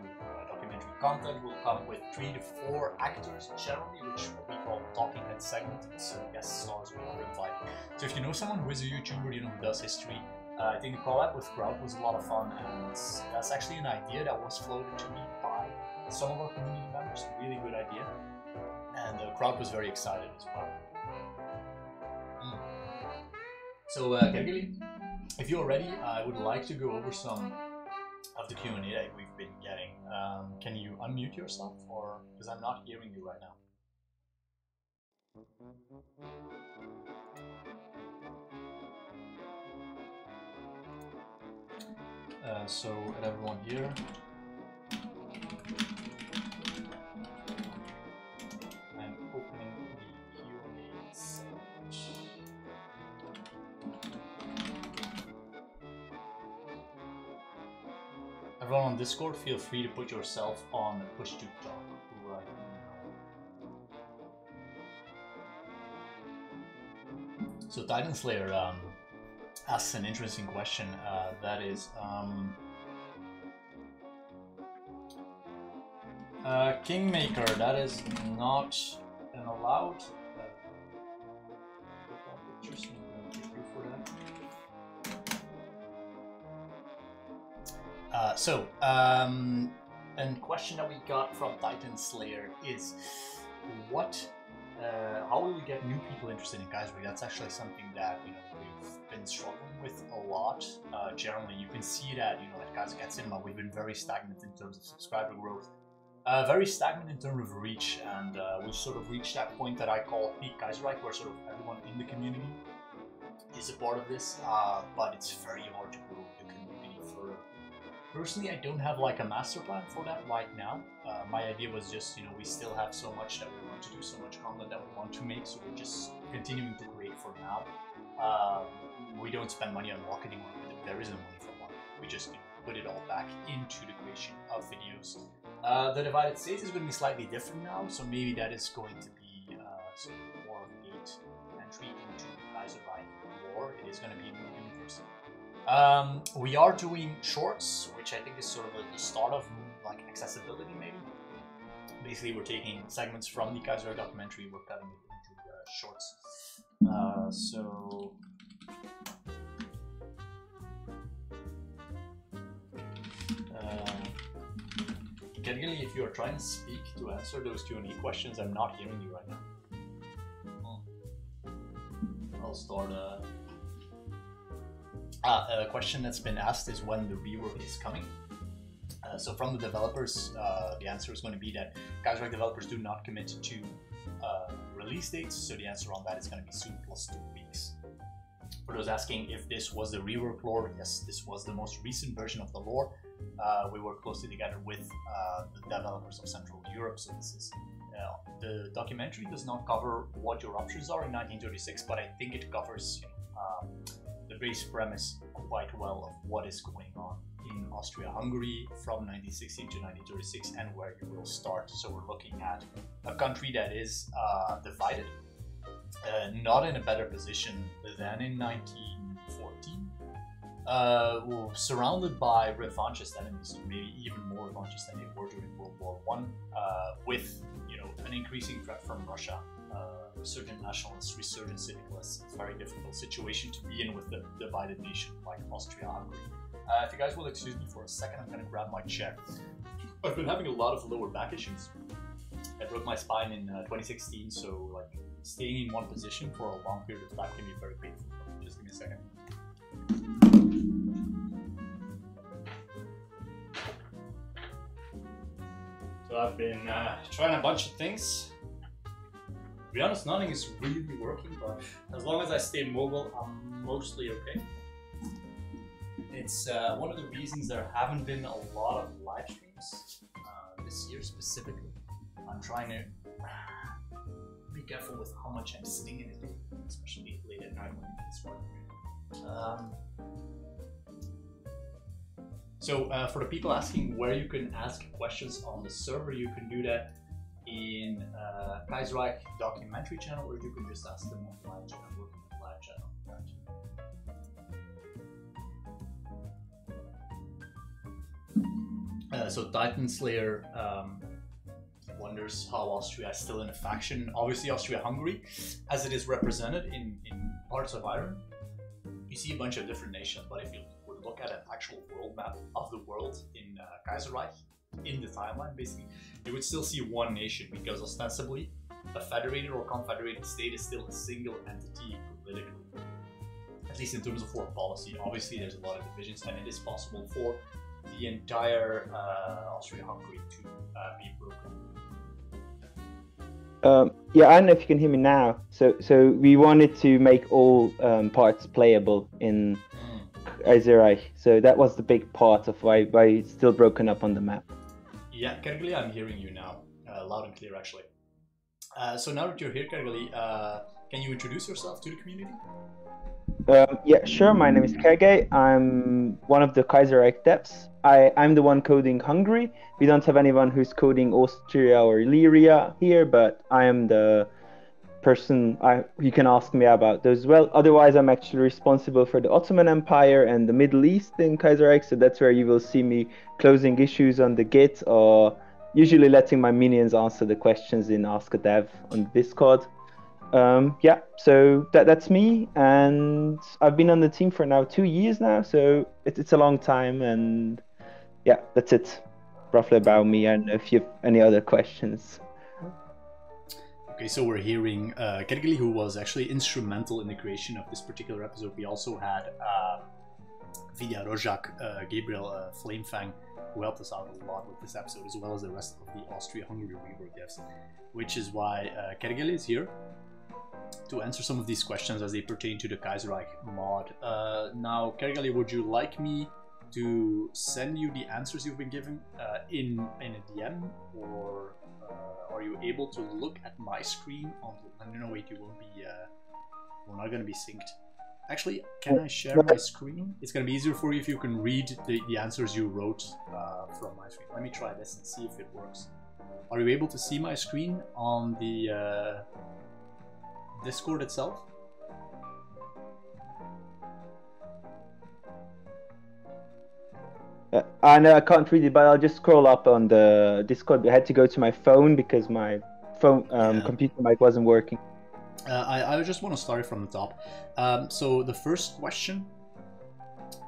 content. Will come with three to four actors generally, which we call talking head segments. So guest stars we will invite. So if you know someone who is a YouTuber, you know, who does history, uh, I think the collab with Kraut was a lot of fun, and that's actually an idea that was floated to me by some of our community members. A really good idea, and uh, Kraut was very excited as well. Mm. So uh, Kergely, if you're ready, I would like to go over some of the Q and A that we've been getting. Um, can you unmute yourself, or because I'm not hearing you right now? Uh, so, everyone here. I'm opening the Q and A segment. Everyone on Discord, feel free to put yourself on push to talk right now. So Titan Slayer um, asks an interesting question. Uh, that is, um, uh, Kingmaker. That is not an allowed. Uh, Uh, so, um, and question that we got from Titan Slayer is, what, uh, how will we get new people interested in Kaiserreich? That's actually something that, you know, we've been struggling with a lot. Uh, generally, you can see that, you know, at Kaiser Cat Cinema, we've been very stagnant in terms of subscriber growth, uh, very stagnant in terms of reach, and uh, we've sort of reached that point that I call peak Kaiserreich, where sort of everyone in the community is a part of this, uh, but it's very hard to grow the community further. personally, I don't have like a master plan for that right now. Uh, my idea was just, you know, we still have so much that we want to do, so much content that we want to make, so we're just continuing to create for now. Uh, we don't spend money on marketing, there isn't money for marketing. We just put it all back into the creation of videos. Uh, the Divided States is going to be slightly different now, so maybe that is going to be uh, sort of more of an entry into the Kaiserreich War. It is going to be more universal. Um, we are doing shorts, which I think is sort of the start of like accessibility, maybe. Basically, we're taking segments from the Kaiserreich documentary, we're cutting it into uh, shorts. Uh, so. Uh, Kergely, if you are trying to speak to answer those Q and A questions, I'm not hearing you right now. Oh. I'll start a... Ah, a question that's been asked is when the rework is coming. Uh, so from the developers, uh, the answer is going to be that Kaiserreich developers do not commit to uh, release dates, so the answer on that is going to be soon plus two weeks. For those asking if this was the rework lore, yes, this was the most recent version of the lore. Uh, we work closely together with uh, the developers of Central Europe, so this is uh, the documentary does not cover what your options are in nineteen thirty-six, but I think it covers um, the base premise quite well of what is going on in Austria-Hungary from nineteen sixteen to nineteen thirty-six and where you will start. So we're looking at a country that is uh, divided, uh, not in a better position than in nineteen fourteen. Uh, well, surrounded by revanchist enemies, maybe even more revanchist than they were during World War One, uh, with you know an increasing threat from Russia, uh, resurgent nationalists, resurgent civilists. It's a very difficult situation to be in with a divided nation like Austria-Hungary. Uh, if you guys will excuse me for a second, I'm going to grab my chair. I've been having a lot of lower back issues. I broke my spine in uh, twenty sixteen, so like staying in one position for a long period of time can be very painful. Just give me a second. So I've been uh, trying a bunch of things. To be honest, nothing is really working, but as long as I stay mobile, I'm mostly okay. It's uh, one of the reasons there haven't been a lot of live streams uh, this year specifically. I'm trying to be careful with how much I'm sitting in it, especially late at night when it's working. Um, so uh, for the people asking where you can ask questions on the server, you can do that in uh, Kaiserreich documentary channel, or you can just ask them on the live channel. Working on the live channel. Right. Uh, so Titan Slayer um, wonders how Austria is still in a faction. Obviously, Austria-Hungary, as it is represented in, in parts of Ireland. You see a bunch of different nations, but if you would look at an actual world map of the world in uh, Kaiserreich, in the timeline basically, you would still see one nation, because ostensibly a federated or confederated state is still a single entity politically. At least in terms of foreign policy, obviously there's a lot of divisions, and it is possible for the entire uh, Austria-Hungary to uh, be broken. Um, yeah, I don't know if you can hear me now. So, so we wanted to make all um, parts playable in mm. Kaiserreich. So that was the big part of why why it's still broken up on the map. Yeah, Kergely, I'm hearing you now, uh, loud and clear, actually. Uh, so now that you're here, Kergely, uh, can you introduce yourself to the community? Um, yeah, sure. My name is Kergely. I'm one of the Kaiserreich devs. I, I'm the one coding Hungary. We don't have anyone who's coding Austria or Illyria here, but I am the person I, you can ask me about those as well. Otherwise, I'm actually responsible for the Ottoman Empire and the Middle East in Kaiserreich, so that's where you will see me closing issues on the Git, or usually letting my minions answer the questions in Ask a Dev on Discord. Um, yeah, so that, that's me, and I've been on the team for now two years now, so it, it's a long time, and yeah, that's it. Roughly about me. I don't know if you have any other questions. Okay, so we're hearing uh, Kergely, who was actually instrumental in the creation of this particular episode. We also had uh, Vidya Rozak, uh, Gabriel uh, Flamefang, who helped us out a lot with this episode, as well as the rest of the Austria-Hungary rework devs, which is why uh, Kergely is here to answer some of these questions as they pertain to the Kaiserreich mod. Uh, now, Kergely, would you like me to send you the answers you've been given uh, in, in a D M, or uh, are you able to look at my screen on the, no, wait, you won't be, uh, we're not going to be synced. Actually, can I share my screen? It's going to be easier for you if you can read the, the answers you wrote uh, from my screen. Let me try this and see if it works. Are you able to see my screen on the uh, Discord itself? Uh, I know I can't read it, but I'll just scroll up on the Discord. I had to go to my phone because my phone um, yeah. computer mic wasn't working. Uh, I, I just want to start from the top. Um, so the first question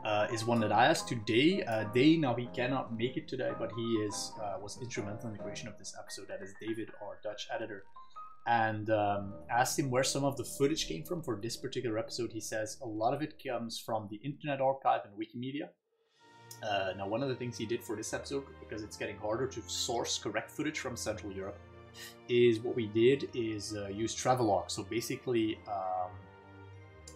uh, is one that I asked today. Uh, Day, now he cannot make it today, but he is uh, was instrumental in the creation of this episode. That is David, our Dutch editor. And um, asked him where some of the footage came from for this particular episode. He says a lot of it comes from the Internet Archive and Wikimedia. Uh, now, one of the things he did for this episode, because it's getting harder to source correct footage from Central Europe, is what we did is uh, use travelog. So basically um,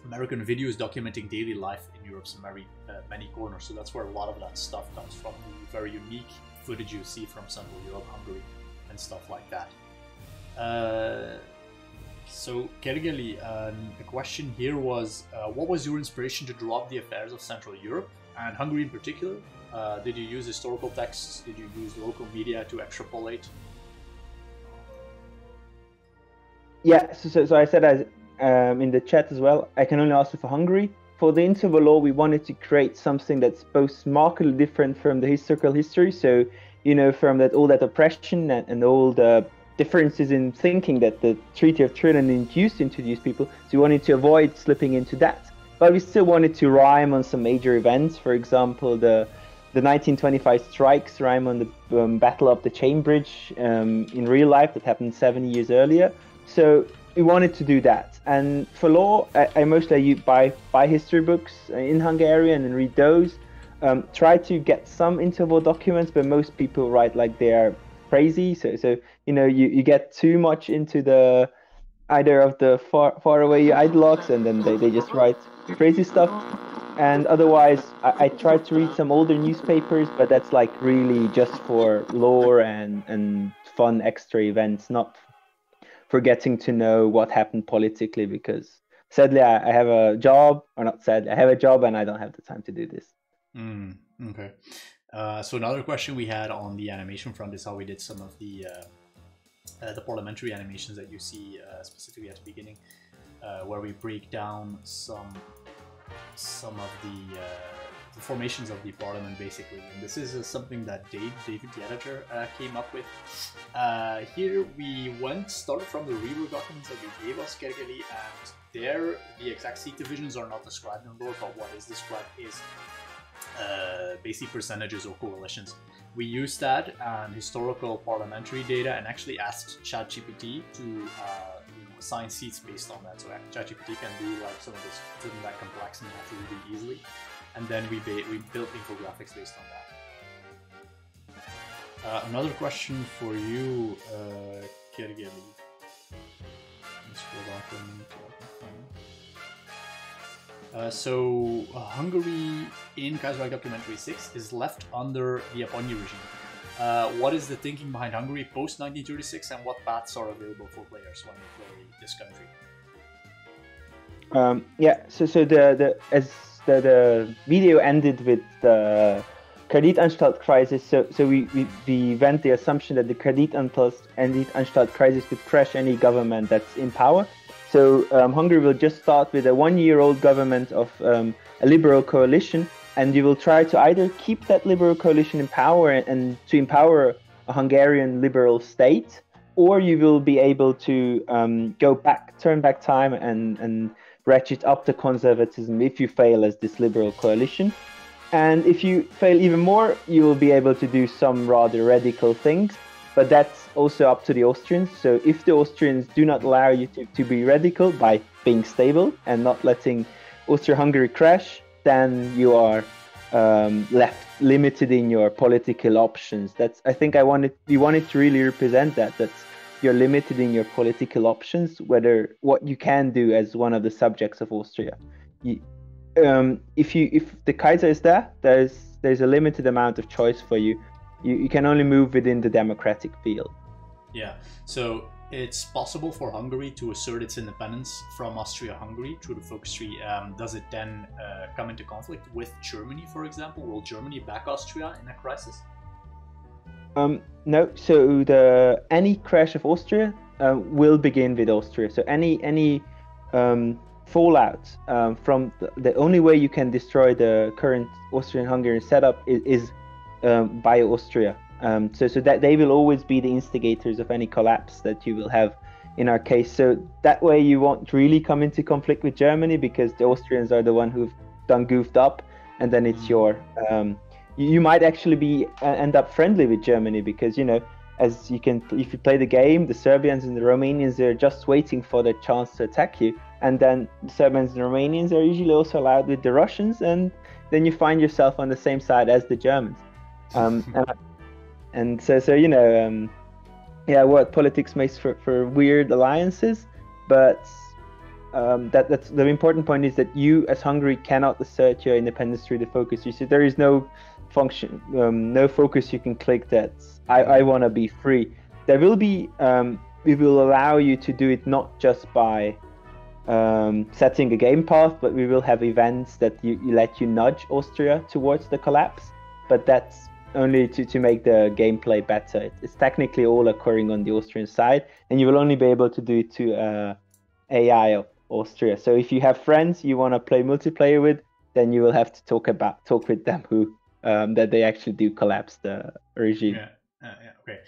American videos documenting daily life in Europe's many, uh, many corners. So that's where a lot of that stuff comes from, the very unique footage you see from Central Europe, Hungary, and stuff like that. Uh, so Kergely, um, the question here was, uh, what was your inspiration to draw up the affairs of Central Europe, and Hungary in particular? Uh, did you use historical texts? Did you use local media to extrapolate? Yeah, so, so, so I said as, um, in the chat as well, I can only ask you for Hungary. For the interval law, we wanted to create something that's both markedly different from the historical history. So, you know, from that all that oppression and, and all the differences in thinking that the Treaty of Trianon induced into these people. So we wanted to avoid slipping into that. But we still wanted to rhyme on some major events. For example, the the nineteen twenty-five strikes rhyme on the um, Battle of the Chain Bridge um, in real life that happened seven years earlier. So we wanted to do that. And for law, I, I mostly buy, buy history books in Hungarian and read those. Um, try to get some interval documents, but most people write like they are crazy. So, so you know, you, you get too much into the either of the far, far away ideologues, and then they, they just write crazy stuff. And otherwise, I, I try to read some older newspapers, but that's like really just for lore and, and fun extra events, not for getting to know what happened politically, because sadly I, I have a job, or not sadly, I have a job and I don't have the time to do this. Mm, okay. Uh, so another question we had on the animation front is how we did some of the uh, uh, the parliamentary animations that you see uh, specifically at the beginning, uh, where we break down some some of the, uh, the formations of the parliament, basically. And this is uh, something that Dave, David, the editor, uh, came up with. Uh, here we went, started from the rework documents that you gave us, Kergely, and there the exact seat divisions are not described in lore, but what is described is Uh, basic percentages or coalitions. We used that and historical parliamentary data, and actually asked ChatGPT to uh, you know, assign seats based on that. So ChatGPT can do like some of this isn't that complex and not really easily. And then we we built infographics based on that. Uh, another question for you, uh, Kergely. Let's scroll down for a minute. Uh, so uh, Hungary in Kaiserreich Documentary six is left under the Aponyi regime. Uh, what is the thinking behind Hungary post nineteen thirty-six, and what paths are available for players when they play this country? Um, yeah, so, so the, the, as the, the video ended with the Creditanstalt crisis, so, so we, we, we went the assumption that the Creditanstalt crisis could crash any government that's in power. So um, Hungary will just start with a one-year-old government of um, a liberal coalition, and you will try to either keep that liberal coalition in power and, and to empower a Hungarian liberal state, or you will be able to um, go back, turn back time and, and ratchet up the conservatism if you fail as this liberal coalition. And if you fail even more, you will be able to do some rather radical things. But that's also up to the Austrians. So if the Austrians do not allow you to, to be radical by being stable and not letting Austria-Hungary crash, then you are um, left limited in your political options. That's, I think I wanted, we wanted to really represent that, that you're limited in your political options, whether what you can do as one of the subjects of Austria. You, um, if, you, if the Kaiser is there, there's there's a limited amount of choice for you. You, you can only move within the democratic field. Yeah, so it's possible for Hungary to assert its independence from Austria-Hungary through the Focus Tree. Um, does it then uh, come into conflict with Germany, for example? Will Germany back Austria in a crisis? Um, no, so the any crash of Austria uh, will begin with Austria. So any any um, fallout um, from the, the only way you can destroy the current Austrian-Hungarian setup is, is um, by Austria. Um, so, so that they will always be the instigators of any collapse that you will have in our case. So that way you won't really come into conflict with Germany, because the Austrians are the one who've done goofed up, and then it's your. Um, you, you might actually be uh, end up friendly with Germany, because you know, as you can, if you play the game, the Serbians and the Romanians are just waiting for their chance to attack you, and then the Serbians and Romanians are usually also allied with the Russians, and then you find yourself on the same side as the Germans. Um, and, And so, so you know, um, yeah, world politics makes for, for weird alliances, but um, that that's the important point is that you, as Hungary, cannot assert your independence through the focus. You see, there is no function, um, no focus you can click that I, I want to be free. There will be, um, we will allow you to do it not just by um, setting a game path, but we will have events that you, you let you nudge Austria towards the collapse, but that's only to, to make the gameplay better. It's technically all occurring on the Austrian side, and you will only be able to do it to uh, A I of Austria. So if you have friends you want to play multiplayer with, then you will have to talk about talk with them who um, that they actually do collapse the regime. Yeah. Uh, yeah, okay.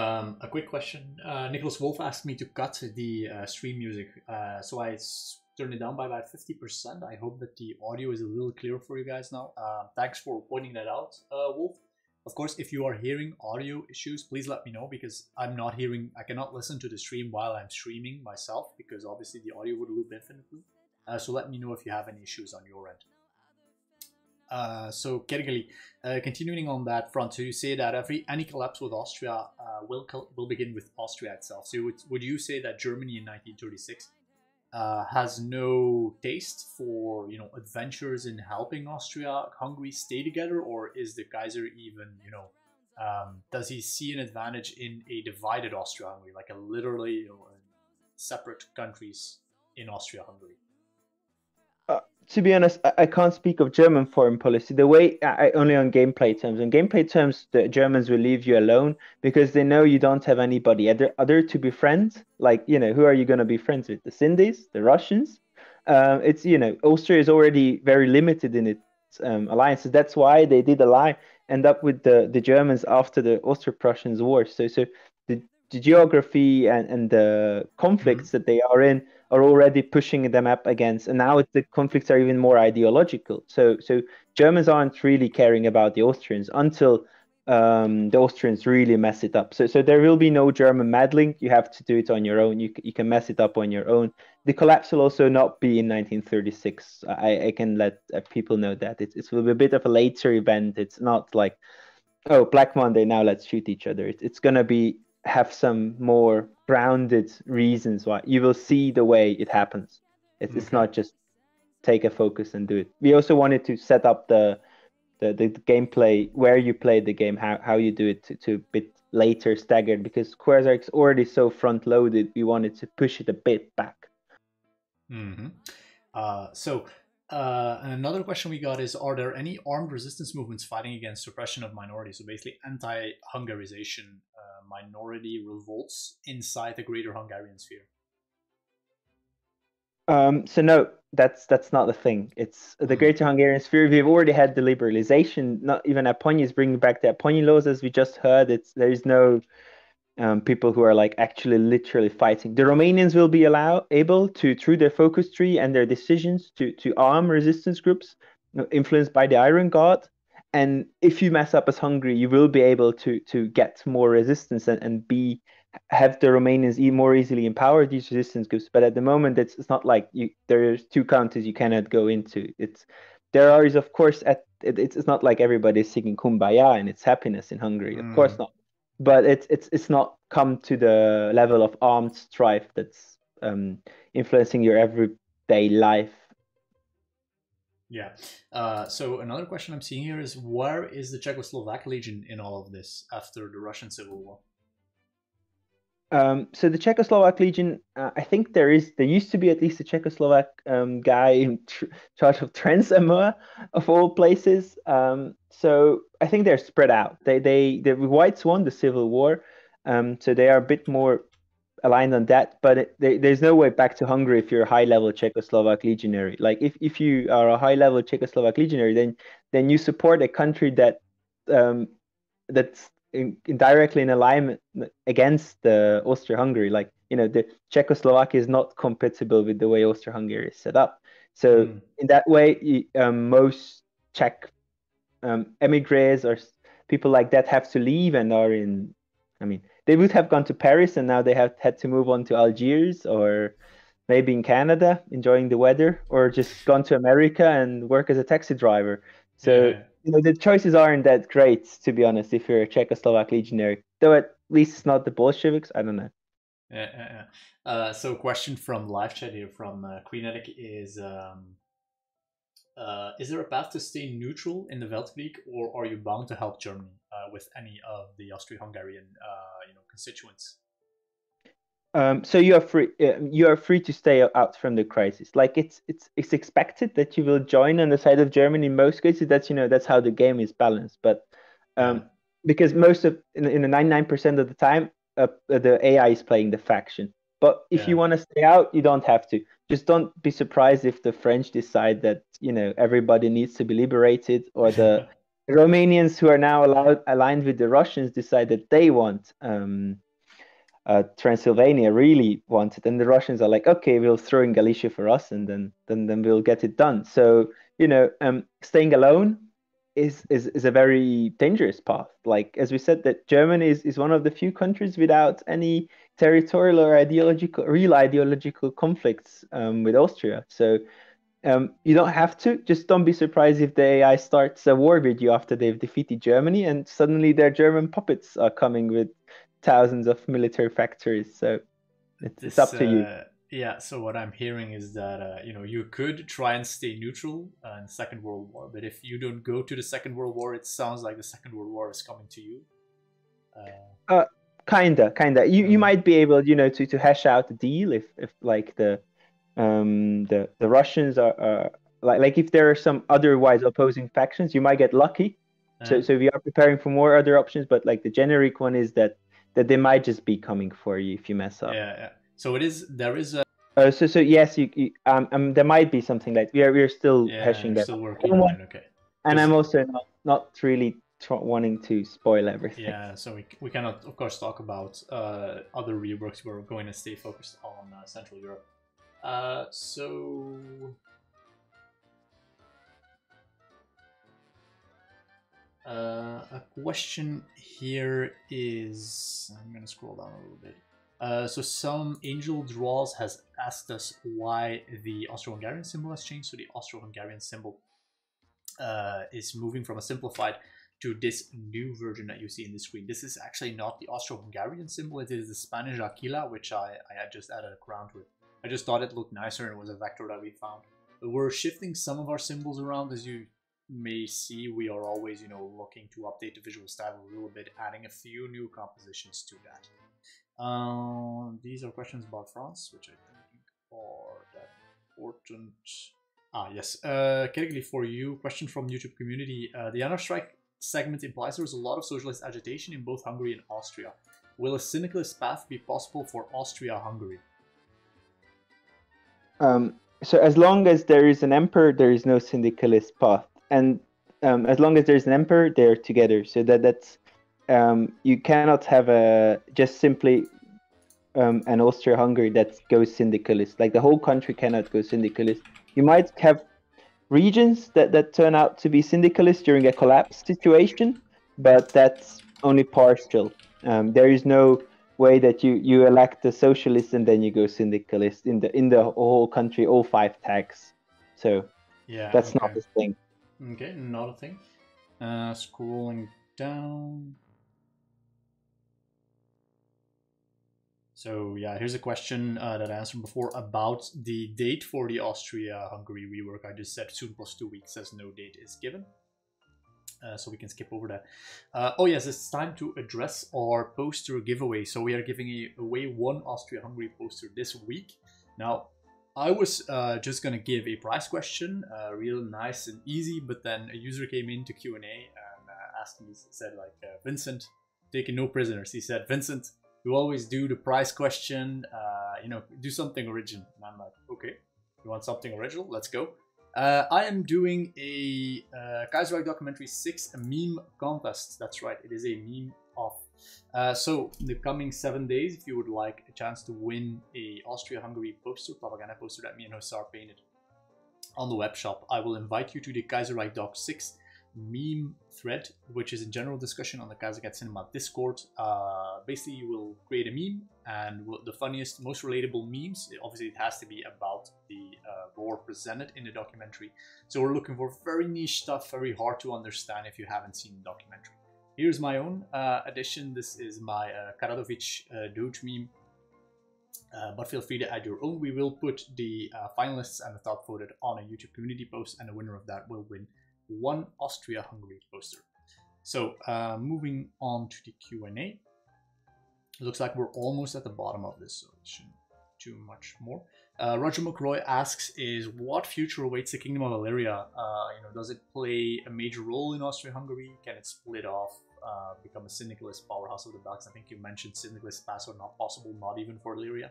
Um, a quick question. Uh, Nicholas Wolf asked me to cut the uh, stream music, uh, so I turned it down by about fifty percent. I hope that the audio is a little clearer for you guys now. Uh, thanks for pointing that out, uh, Wolf. Of course, if you are hearing audio issues, please let me know, because I'm not hearing, I cannot listen to the stream while I'm streaming myself, because obviously the audio would loop infinitely. Uh, so let me know if you have any issues on your end. Uh, so Kergely, uh, continuing on that front, so you say that every any collapse with Austria uh, will will begin with Austria itself. So would, would you say that Germany in nineteen thirty-six uh, has no taste for, you know, adventures in helping Austria, Hungary stay together? Or is the Kaiser even, you know, um, does he see an advantage in a divided Austria-Hungary, like a literally, you know, separate countries in Austria-Hungary? Uh, to be honest, I, I can't speak of German foreign policy. The way I only on gameplay terms. On gameplay terms, the Germans will leave you alone because they know you don't have anybody other, other to befriend. Like, you know, who are you going to be friends with? The Sindhis, the Russians. Um, it's, you know, Austria is already very limited in its um, alliances. That's why they did ally end up with the, the Germans after the Austro-Prussian War. So, so the, the geography and, and the conflicts mm-hmm. that they are in are already pushing them up against, and now the conflicts are even more ideological. So, so Germans aren't really caring about the Austrians until um, the Austrians really mess it up. So, so there will be no German meddling. You have to do it on your own. You you can mess it up on your own. The collapse will also not be in nineteen thirty-six. I, I can let people know that it it will be a bit of a later event. It's not like, oh, Black Monday, now let's shoot each other. It, it's gonna be have some more grounded reasons why you will see the way it happens. It's, okay. It's not just take a focus and do it. We also wanted to set up the the, the gameplay, where you play the game, how, how you do it to, to a bit later staggered, because Kaiserreich is already so front loaded. We wanted to push it a bit back. Mm-hmm. Uh, so uh, another question we got is, are there any armed resistance movements fighting against suppression of minorities? So basically anti-Hungarization uh, minority revolts inside the greater Hungarian sphere? Um, so no, that's that's not the thing. It's the greater Hungarian sphere. We've already had the liberalization. Not even Aponyi is bringing back the Aponyi laws, as we just heard. It's there is no um, people who are like actually literally fighting. The Romanians will be allow able to, through their focus tree and their decisions, to to arm resistance groups influenced by the Iron God. And if you mess up as Hungary, you will be able to to get more resistance and, and be have the Romanians more easily empower these resistance groups. But at the moment, it's it's not like you, there's two countries you cannot go into. It's there are is of course at it, it's not like everybody is singing Kumbaya and it's happiness in Hungary. Of mm. course not. But it's it's it's not come to the level of armed strife that's um, influencing your everyday life. Yeah. Uh, so another question I'm seeing here is, where is the Czechoslovak Legion in all of this after the Russian Civil War? Um, so the Czechoslovak Legion, uh, I think there is, there used to be at least a Czechoslovak um, guy in tr charge of Trans-Amur, of all places. Um, so I think they're spread out. They, they, the Whites won the Civil War, um, so they are a bit more aligned on that. But it, they, there's no way back to Hungary if you're a high-level Czechoslovak legionary. Like if if you are a high-level Czechoslovak legionary, then then you support a country that um, that's In, in directly in alignment against the uh, Austria-Hungary. Like, you know, the Czechoslovakia is not compatible with the way Austria-Hungary is set up. So mm. in that way, you, um, most Czech um, emigres or people like that have to leave and are in, I mean, they would have gone to Paris and now they have had to move on to Algiers or maybe in Canada, enjoying the weather, or just gone to America and work as a taxi driver. So yeah. You know, the choices aren't that great, to be honest, if you're a Czechoslovak legionary. Though at least it's not the Bolsheviks. I don't know. Yeah, yeah, yeah. Uh, so question from live chat here from uh, Queenetic is, um, uh, is there a path to stay neutral in the Weltkrieg, or are you bound to help Germany uh, with any of the Austro-Hungarian uh, you know, constituents? Um, so you are free. Uh, you are free to stay out from the crisis. Like it's it's it's expected that you will join on the side of Germany in most cases. That's you know that's how the game is balanced. But um, because most of in, in the ninety-nine percent of the time, uh, the A I is playing the faction. But if yeah. you want to stay out, you don't have to. Just don't be surprised if the French decide that you know everybody needs to be liberated, or the Romanians who are now allowed, aligned with the Russians decide that they want. Um, Uh, Transylvania really wanted, and the Russians are like, okay, we'll throw in Galicia for us, and then then then we'll get it done. So you know, um, staying alone is is is a very dangerous path. Like as we said, that Germany is is one of the few countries without any territorial or ideological, real ideological conflicts um, with Austria. So um, you don't have to. Just don't be surprised if the A I starts a war with you after they've defeated Germany, and suddenly their German puppets are coming with thousands of military factories. So it's, it's up to you. Uh, yeah, so what I'm hearing is that uh, you know, you could try and stay neutral uh, in the Second World War, but if you don't go to the Second World War, it sounds like the Second World War is coming to you. Uh, uh kinda, kinda. You you might be able, you know, to to hash out the deal if if like the um the the Russians are, are like like if there are some otherwise opposing factions, you might get lucky. Uh, so so we are preparing for more other options, but like the generic one is that. That they might just be coming for you if you mess up. Yeah, yeah. So it is. There is a. Uh, so so yes, you, you um, um there might be something like we are we're still yeah, hashing that. Still working on it, okay. And just... I'm also not not really wanting to spoil everything. Yeah. So we we cannot of course talk about uh other reworks. We're going to stay focused on uh, Central Europe. Uh. So. Uh, a question here is, I'm going to scroll down a little bit. Uh, so some Angel Draws has asked us why the Austro-Hungarian symbol has changed. So the Austro-Hungarian symbol uh, is moving from a simplified to this new version that you see in the screen. This is actually not the Austro-Hungarian symbol. It is the Spanish Aquila, which I, I just added a crown to it. I just thought it looked nicer and it was a vector that we found. But we're shifting some of our symbols around, as you may see. We are always, you know, looking to update the visual style a little bit, adding a few new compositions to that. Um, these are questions about France, which I don't think are that important. Ah, yes. Uh, Kergely, for you, question from YouTube community. Uh, the Jännerstreik segment implies there is a lot of socialist agitation in both Hungary and Austria. Will a syndicalist path be possible for Austria-Hungary? Um, so as long as there is an emperor, there is no syndicalist path. And um, as long as there's an emperor, they're together. So that that's um, you cannot have a just simply um, an Austria-Hungary that goes syndicalist. Like the whole country cannot go syndicalist. You might have regions that that turn out to be syndicalist during a collapse situation, but that's only partial. Um, there is no way that you you elect a socialist and then you go syndicalist in the in the whole country, all five tags. So yeah, that's okay. Not the thing. Okay, another thing. Uh, scrolling down. So yeah, here's a question uh, that I answered before about the date for the Austria-Hungary rework. I just said soon plus two weeks as no date is given. Uh, so we can skip over that. Uh, oh yes, it's time to address our poster giveaway. So we are giving away one Austria-Hungary poster this week. Now, I was uh, just going to give a prize question, uh, real nice and easy, but then a user came in to Q and A and uh, asked me, said like, uh, Vincent, taking no prisoners. He said, Vincent, you always do the prize question, uh, you know, do something original. And I'm like, okay, you want something original? Let's go. Uh, I am doing a uh, Kaiserreich Documentary six meme contest. That's right, it is a meme off. Uh, so, in the coming seven days, if you would like a chance to win a Austria-Hungary poster, propaganda poster that me and Hussar painted on the web shop, I will invite you to the Kaiserreich Doc six meme thread, which is a general discussion on the Kaiser Cat Cinema Discord. Uh, basically, you will create a meme, and will, the funniest, most relatable memes, it, obviously it has to be about the uh, war presented in the documentary. So we're looking for very niche stuff, very hard to understand if you haven't seen the documentary. Here's my own uh, edition. This is my uh, Karadovic uh, Doge meme, uh, but feel free to add your own. We will put the uh, finalists and the top voted on a YouTube community post, and the winner of that will win one Austria-Hungary poster. So uh, moving on to the Q and A. Looks like we're almost at the bottom of this, so it shouldn't do much more. Uh, Roger McCroy asks, is what future awaits the Kingdom of Illyria? Uh, you know, does it play a major role in Austria-Hungary? Can it split off? Uh, become a syndicalist powerhouse of the Balkans? I think you mentioned syndicalist past or not possible, not even for Illyria.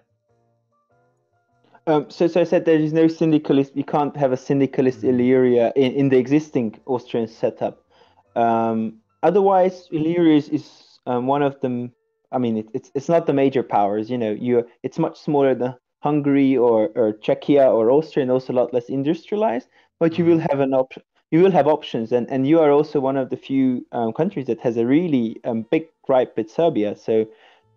Um, so, so I said there is no syndicalist. You can't have a syndicalist mm-hmm. Illyria in, in the existing Austrian setup. Um, otherwise, Illyria is, is um, one of the. I mean, it, it's it's not the major powers. You know, you it's much smaller than Hungary or, or Czechia or Austria, and also a lot less industrialized. But you will have an op you will have options, and and you are also one of the few um, countries that has a really um, big gripe with Serbia. So.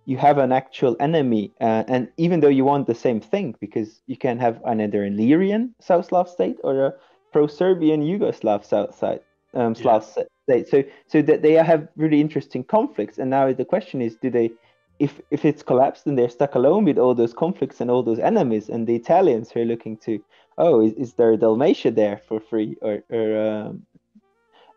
You have an actual enemy, uh, and even though you want the same thing, because you can have another Illyrian South Slav state or a pro-Serbian Yugoslav South side, um, Slav yeah. state. So, so that they have really interesting conflicts. And now the question is, do they, if if it's collapsed, then they're stuck alone with all those conflicts and all those enemies, and the Italians who are looking to, oh, is, is there Dalmatia there for free, or or um,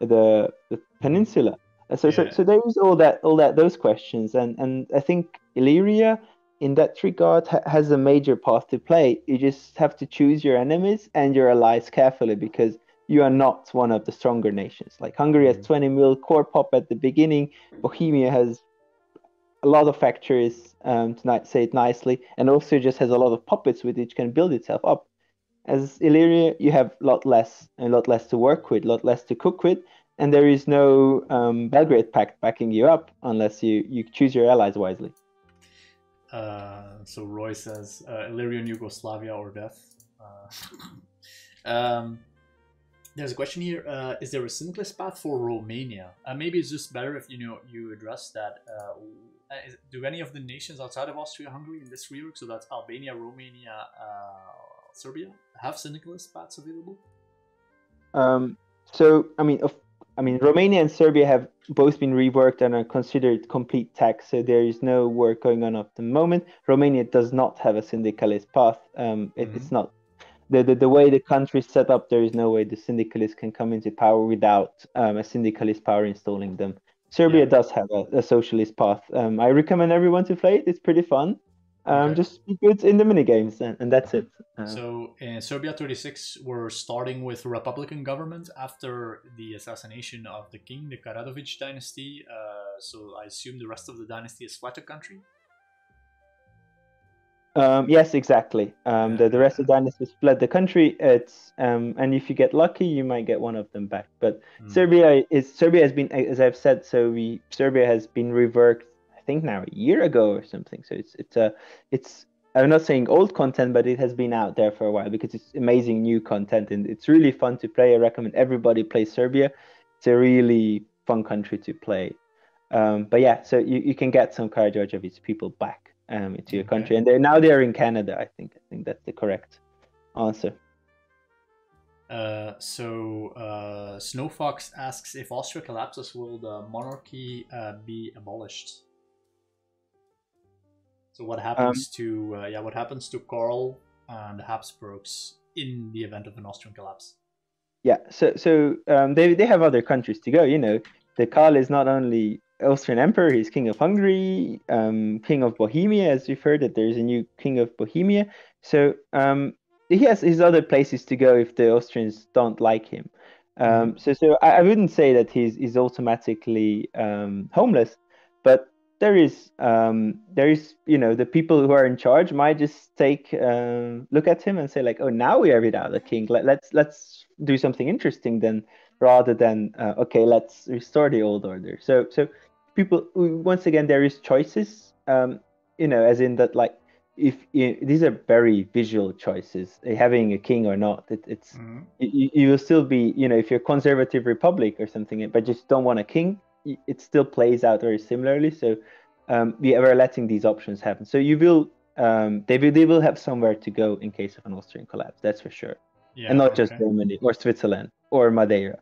the the peninsula? So, yeah. so, so there is all that, all that, those questions, and and I think Illyria, in that regard, ha has a major part to play. You just have to choose your enemies and your allies carefully, because you are not one of the stronger nations. Like Hungary has twenty mil core pop at the beginning. Bohemia has a lot of factories, um, to say it nicely, and also just has a lot of puppets with which can build itself up. As Illyria, you have a lot less, a lot less to work with, a lot less to cook with. And there is no um, Belgrade Pact backing you up unless you, you choose your allies wisely. Uh, so Roy says, uh, Illyrian Yugoslavia or death. Uh, um, there's a question here. Uh, is there a syndicalist path for Romania? Uh, maybe it's just better if you know you address that. Uh, is, do any of the nations outside of Austria-Hungary in this rework, so that's Albania, Romania, uh, Serbia, have syndicalist paths available? Um, so, I mean, of I mean, Romania and Serbia have both been reworked and are considered complete tax, so there is no work going on at the moment. Romania does not have a syndicalist path. Um, it, mm-hmm. It's not the, the the way the country is set up. There is no way the syndicalists can come into power without um, a syndicalist power installing them. Serbia yeah. does have a, a socialist path. Um, I recommend everyone to play it. It's pretty fun. Um, okay. Just be good in the minigames, and, and that's it. Uh, so in Serbia thirty-six, we're starting with Republican government after the assassination of the king, the Karadovic dynasty. Uh, so I assume the rest of the dynasty has fled the country? Um, yes, exactly. Um, the, the rest of the dynasty has fled the country. It's um, and if you get lucky, you might get one of them back. But mm. Serbia is Serbia has been, as I've said, so we Serbia has been reworked. I think now a year ago or something. So it's it's a uh, it's I'm not saying old content, but it has been out there for a while because it's amazing new content and it's really fun to play. I recommend everybody play Serbia. It's a really fun country to play. Um, but yeah, so you, you can get some Karadzic people back um, into your okay. country, and they're now they're in Canada. I think I think that's the correct answer. Uh, so uh, Snowfox asks, if Austria collapses, will the monarchy uh, be abolished? So what happens um, to uh, yeah? What happens to Karl and the Habsburgs in the event of an Austrian collapse? Yeah, so so um, they they have other countries to go. You know, the Karl is not only Austrian Emperor; he's King of Hungary, um, King of Bohemia, as we've heard that there's a new King of Bohemia. So um, he has his other places to go if the Austrians don't like him. Um, so so I, I wouldn't say that he's is automatically um, homeless, but there is um, there is you know the people who are in charge might just take uh, look at him and say like, oh, now we are without a king. Let, let's let's do something interesting then, rather than uh, okay, let's restore the old order. So so people once again there is choices. Um, you know, as in that like if you, these are very visual choices, having a king or not. It, it's mm-hmm. you, you will still be you know if you're a conservative republic or something, but just don't want a king. It still plays out very similarly, so um, we are letting these options happen. So you will, um, they will, they will have somewhere to go in case of an Austrian collapse. That's for sure, yeah, and not okay. just Germany or Switzerland or Madeira.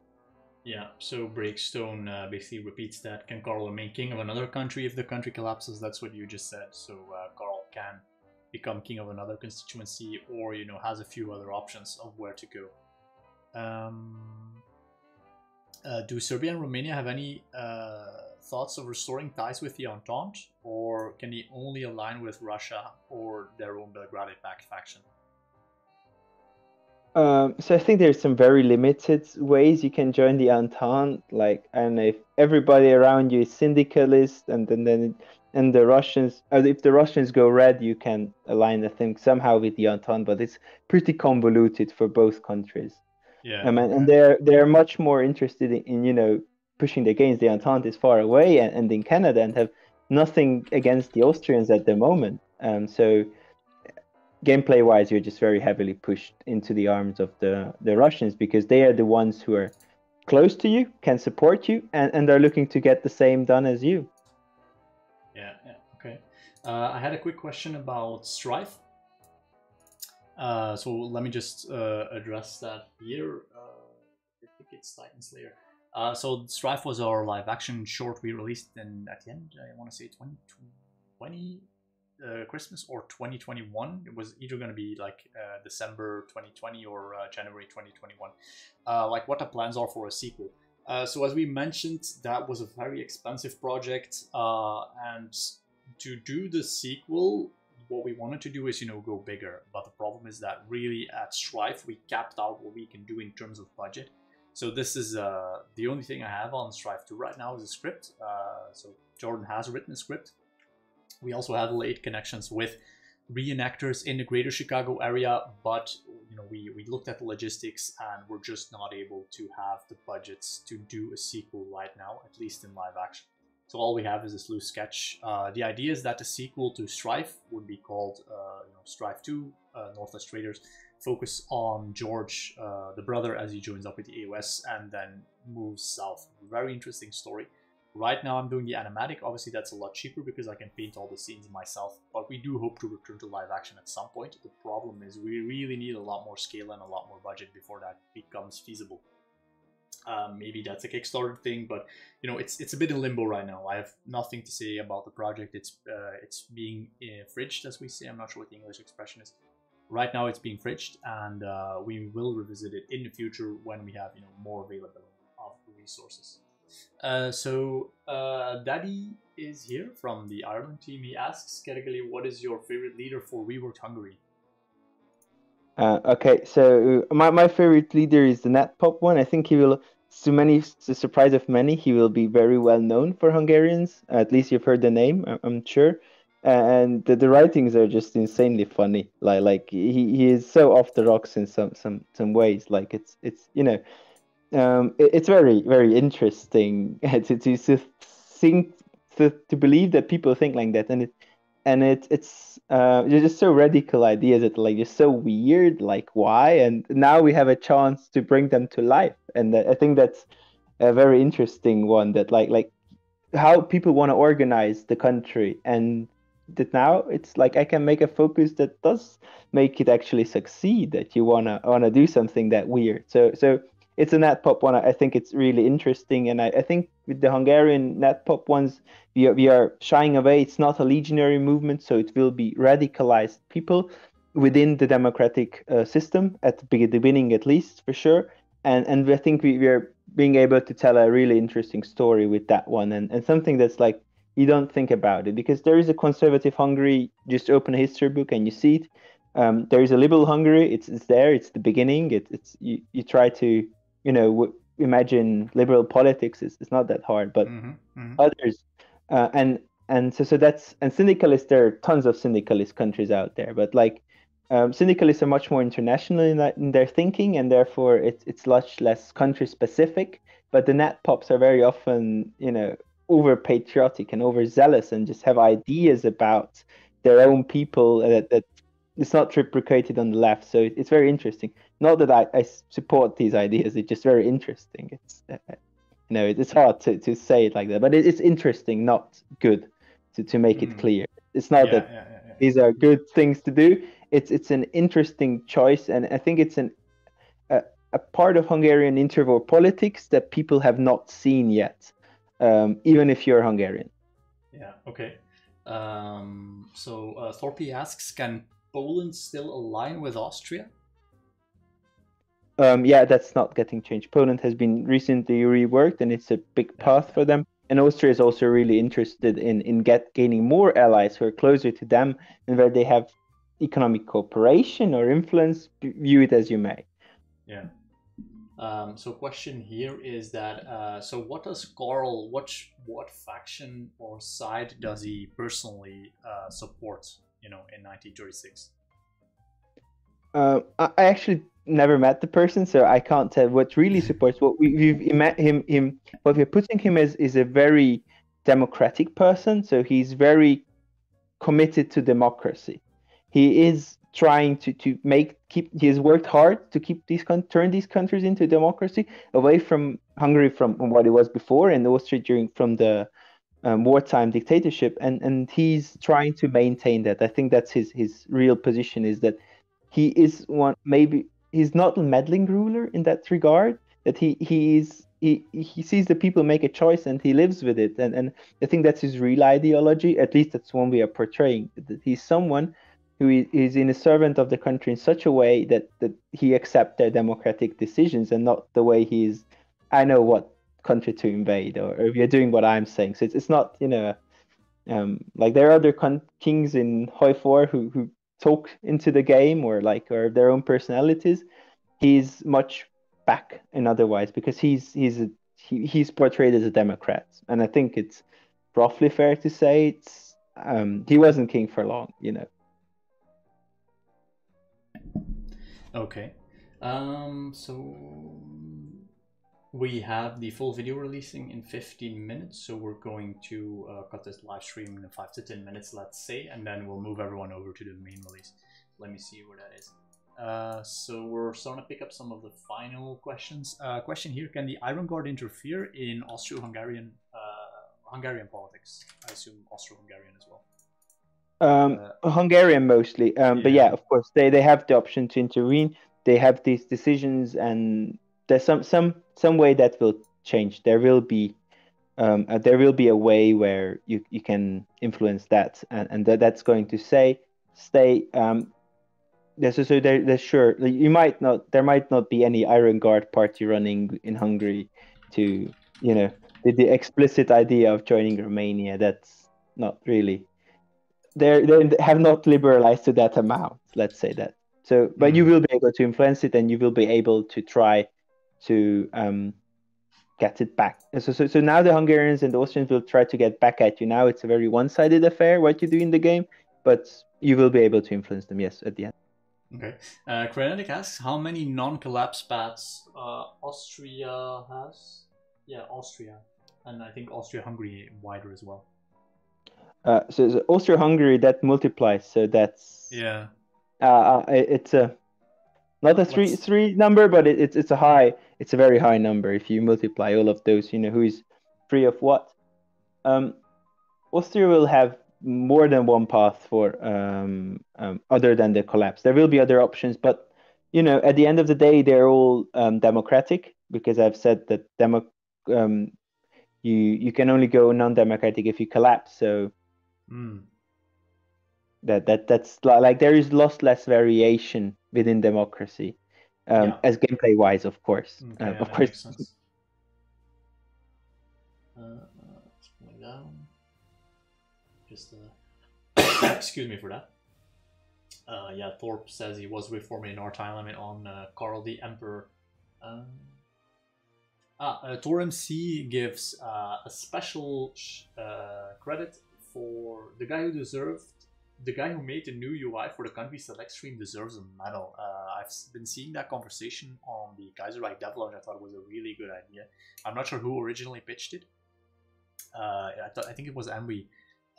Yeah. So Breakstone uh, basically repeats that: can Karl remain king of another country if the country collapses? That's what you just said. So uh, Karl can become king of another constituency, or you know has a few other options of where to go. Um. Uh, do Serbia and Romania have any uh, thoughts of restoring ties with the Entente, or can they only align with Russia or their own Belgrade Pact faction? Um, so I think there's some very limited ways you can join the Entente. Like, I don't know, if everybody around you is syndicalist, and then then and the Russians, or if the Russians go red, you can align, I think, somehow with the Entente. But it's pretty convoluted for both countries. Yeah, um, and, and they're they're much more interested in, in you know pushing against the Entente is far away and, and in Canada, and have nothing against the Austrians at the moment. Um, so gameplay wise, you're just very heavily pushed into the arms of the the Russians, because they are the ones who are close to you, can support you, and and are looking to get the same done as you. Yeah. yeah okay. Uh, I had a quick question about strife. Uh, so let me just uh, address that here. Uh, I think it's Titan Slayer. Uh, so Strife was our live action short we released in, at the end, I want to say twenty twenty uh, Christmas or twenty twenty-one. It was either going to be like uh, December twenty twenty or uh, January twenty twenty-one. Uh, like what the plans are for a sequel. Uh, so as we mentioned, that was a very expensive project. Uh, and to do the sequel, what we wanted to do is, you know, go bigger. But the problem is that really at Strife, we capped out what we can do in terms of budget. So this is uh, the only thing I have on Strife two right now is a script. Uh, so Jordan has written a script. We also have late connections with reenactors in the greater Chicago area. But, you know, we, we looked at the logistics and we're just not able to have the budgets to do a sequel right now, at least in live action. So all we have is this loose sketch. Uh, the idea is that the sequel to Strife would be called uh, you know, Strife two, uh, Northwest Traders, focus on George, uh, the brother, as he joins up with the A O S and then moves south. Very interesting story. Right now I'm doing the animatic. Obviously that's a lot cheaper because I can paint all the scenes myself, but we do hope to return to live action at some point. The problem is we really need a lot more scale and a lot more budget before that becomes feasible. Um, maybe that's a Kickstarter thing, but you know it's it's a bit in limbo right now. I have nothing to say about the project. It's uh, it's being uh, fridged, as we say. I'm not sure what the English expression is. Right now, it's being fridged, and uh, we will revisit it in the future when we have you know more availability of resources. Uh, so uh, Daddy is here from the Ireland team. He asks Kergely, "What is your favorite leader for Reworked Hungary?" Uh, okay, so my, my favorite leader is the NatPop one. I think he will, to many, to the surprise of many, he will be very well known for Hungarians. At least you've heard the name, I'm sure. And the, the writings are just insanely funny. Like like he, he is so off the rocks in some some some ways. Like it's it's you know, um, it, it's very very interesting to to to think to, to believe that people think like that, and it. And it, it's uh, they're just so radical ideas that like just so weird, like why? And now we have a chance to bring them to life, and I think that's a very interesting one. That like like how people want to organize the country, and that now it's like I can make a focus that does make it actually succeed. That you wanna wanna do something that weird. So so it's a Nat Pop one. I think it's really interesting, and I, I think with the Hungarian Nat Pop ones, we are, we are shying away. It's not a legionary movement, so it will be radicalized people within the democratic uh, system at the beginning, at least, for sure. And and I think we, we are being able to tell a really interesting story with that one, and, and something that's like, you don't think about it, because there is a conservative Hungary. Just open a history book and you see it. Um, there is a liberal Hungary. It's it's there. It's the beginning. It, it's you, you try to, you know, w imagine liberal politics. It's, it's not that hard, but mm-hmm, mm-hmm. others uh, and and so so that's and syndicalists. There are tons of syndicalist countries out there, but like um, syndicalists are much more international in, that, in their thinking, and therefore it's it's much less country specific. But the Nat Pops are very often, you know, over patriotic and overzealous, and just have ideas about their own people that, that it's not replicated on the left. So it, it's very interesting. Not that I, I support these ideas; it's just very interesting. It's uh, you know, it, it's hard to, to say it like that, but it, it's interesting, not good. To to make mm. it clear, it's not yeah, that yeah, yeah, yeah. these are good things to do. It's it's an interesting choice, and I think it's an a, a part of Hungarian interwar politics that people have not seen yet. Um, even if you're Hungarian. Yeah, okay. Um, so uh, Thorpe asks, can Poland still align with Austria? Um, yeah, that's not getting changed. Poland has been recently reworked, and it's a big path yeah. for them. And Austria is also really interested in, in get, gaining more allies who are closer to them and where they have economic cooperation or influence, view it as you may. Yeah. Um, so question here is that, uh, so what does Karl, what, what faction or side does he personally uh, support, you know, in nineteen thirty-six? Uh, I actually never met the person, so I can't tell what really supports. What we, we've met him, him, what we're putting him as is a very democratic person, so he's very committed to democracy. He is trying to to make keep he has worked hard to keep these turn these countries into democracy, away from Hungary from what it was before, and Austria during from the um, wartime dictatorship, and and he's trying to maintain that. I think that's his his real position, is that he is one, maybe he's not a meddling ruler in that regard, that he he is he he sees the people make a choice and he lives with it, and and I think that's his real ideology, at least that's one we are portraying, that he's someone who is in a servant of the country in such a way that, that he accepts their democratic decisions, and not the way he is, I know what country to invade, or, or you're doing what I'm saying. So it's, it's not, you know, um, like there are other con kings in Hoi four who, who talk into the game, or like, or their own personalities. He's much back and otherwise, because he's, he's, a, he, he's portrayed as a Democrat. And I think it's roughly fair to say it's, um, he wasn't king for long, you know. Okay, um, so we have the full video releasing in fifteen minutes, so we're going to uh, cut this live stream in five to ten minutes, let's say, and then we'll move everyone over to the main release. Let me see where that is. Uh, so we're starting to pick up some of the final questions. Uh, question here, can the Iron Guard interfere in Austro-Hungarian uh, Hungarian politics? I assume Austro-Hungarian as well. Um, uh, Hungarian mostly, um, yeah. but yeah, of course, they they have the option to intervene. They have these decisions, and there's some some some way that will change. There will be um, uh, there will be a way where you you can influence that, and and that, that's going to say stay. Um, there's so there there's sure you might not there might not be any Iron Guard party running in Hungary to you know the, the explicit idea of joining Romania. That's not really. They they have not liberalized to that amount. Let's say that. So, but mm. you will be able to influence it, and you will be able to try to um, get it back. So, so, so now the Hungarians and the Austrians will try to get back at you. Now it's a very one-sided affair what you do in the game, but you will be able to influence them. Yes, at the end. Okay. Uh, Krenetic asks, how many non-collapse paths uh, Austria has? Yeah, Austria, and I think Austria-Hungary wider as well. Uh, so, so Austria-Hungary that multiplies, so that's yeah. Uh, it's a not a three Let's... three number, but it, it's it's a high, it's a very high number if you multiply all of those. You know who is free of what. Um, Austria will have more than one path for um, um, other than the collapse. There will be other options, but you know at the end of the day they're all um, democratic. because I've said that demo, um, you you can only go non-democratic if you collapse. So mm. that that that's like there is lots less variation within democracy, um, yeah. as gameplay wise, of course. Okay, uh, yeah, of course. Uh, let's bring it down. Just uh, excuse me for that. Uh, yeah, Thorpe says he was reforming our time limit on uh, Karl the Emperor. Um, ah, uh, Torem C gives uh, a special sh uh, credit for the guy who deserved, the guy who made the new U I for the country select stream deserves a medal. Uh, I've been seeing that conversation on the Kaiserreich Devlog. I thought it was a really good idea. I'm not sure who originally pitched it. Uh, I, th I think it was Envy.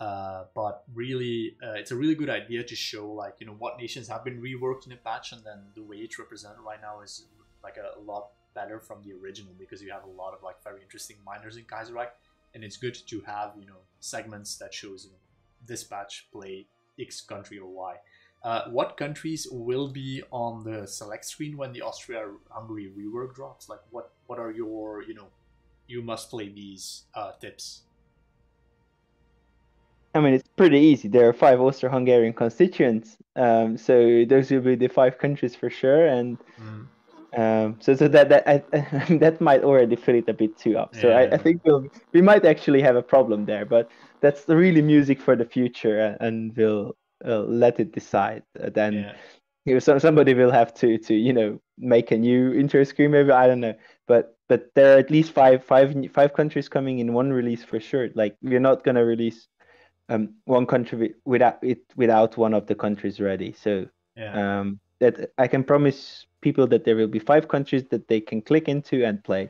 Uh, but really, uh, it's a really good idea to show, like, you know, what nations have been reworked in a patch, and then the way it's represented right now is like a, a lot better from the original, because you have a lot of like very interesting minors in Kaiserreich, and it's good to have, you know, segments that shows, you know, this patch play X country or Y. Uh, what countries will be on the select screen when the Austria-Hungary rework drops? Like, what what are your, you know, you must play these uh, tips? I mean, it's pretty easy. There are five Austro-Hungarian constituents, um, so those will be the five countries for sure. And mm. um, so, so that that I, I, that might already fill it a bit too up. So yeah, I, yeah. I think we'll we might actually have a problem there. But that's really music for the future, and we'll uh, let it decide. Uh, then yeah. you know, so somebody will have to to you know make a new intro screen. Maybe I don't know, but. But there are at least five five five countries coming in one release for sure. Like, we're not gonna release Um, one country without it without one of the countries ready. So yeah. um, that I can promise people that there will be five countries that they can click into and play.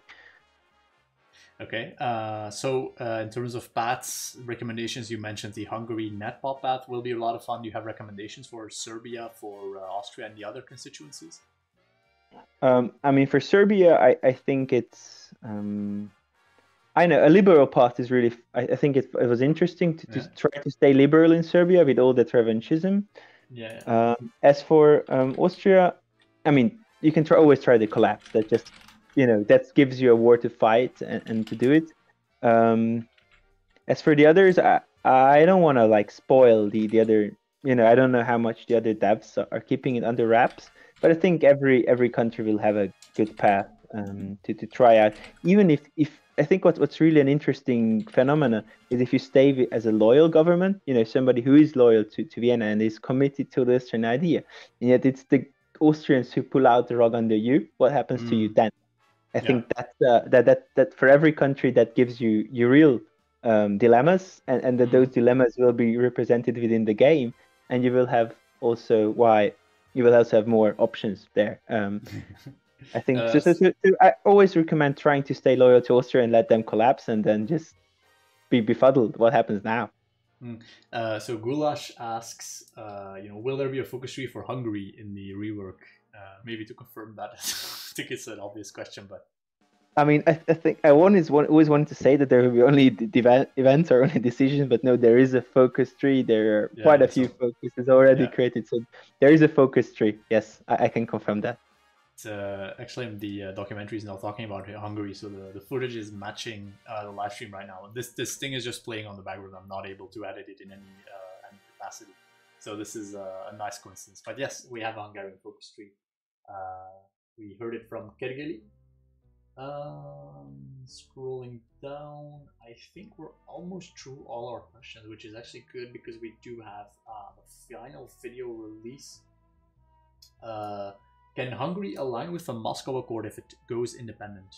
Okay, uh, so uh, in terms of paths, recommendations, you mentioned the Hungary NetPop path will be a lot of fun. Do you have recommendations for Serbia, for uh, Austria, and the other constituencies? Um, I mean, for Serbia, I, I think it's... Um... I know a liberal path is really. I, I think it, it was interesting to, yeah. to try to stay liberal in Serbia with all that revanchism. Yeah. yeah. Uh, as for um, Austria, I mean, you can try, always try the collapse. That just, you know, that gives you a war to fight and, and to do it. Um, as for the others, I I don't want to like spoil the the other. You know, I don't know how much the other devs are, are keeping it under wraps. But I think every every country will have a good path um, to to try out, even if if. I think what, what's really an interesting phenomena is if you stay as a loyal government, you know, somebody who is loyal to, to Vienna and is committed to the Austrian idea, and yet it's the Austrians who pull out the rug under you, what happens mm. to you then? I yeah. think that, uh, that that that for every country that gives you your real um, dilemmas, and, and that mm. those dilemmas will be represented within the game, and you will have also why you will also have more options there. Um, I think uh, so, so, so, so I always recommend trying to stay loyal to Austria and let them collapse, and then just be befuddled what happens now. Uh, so Gulash asks, uh, you know, will there be a focus tree for Hungary in the rework? Uh, maybe to confirm that. I think it's an obvious question, but I mean, I, I think I always always wanted to say that there will be only events or only decisions, but no, there is a focus tree. There are yeah, quite a few so, focuses already yeah. created, so there is a focus tree. Yes, I, I can confirm that. Uh, actually, the uh, documentary is now talking about Hungary, so the, the footage is matching uh, the live stream right now. This this thing is just playing on the background. I'm not able to edit it in any, uh, any capacity. So this is uh, a nice coincidence. But yes, we have a Hungarian focus tree. Uh, we heard it from Kergely. Um, scrolling down, I think we're almost through all our questions, which is actually good because we do have uh, the final video release. Uh, Can Hungary align with the Moscow Accord if it goes independent?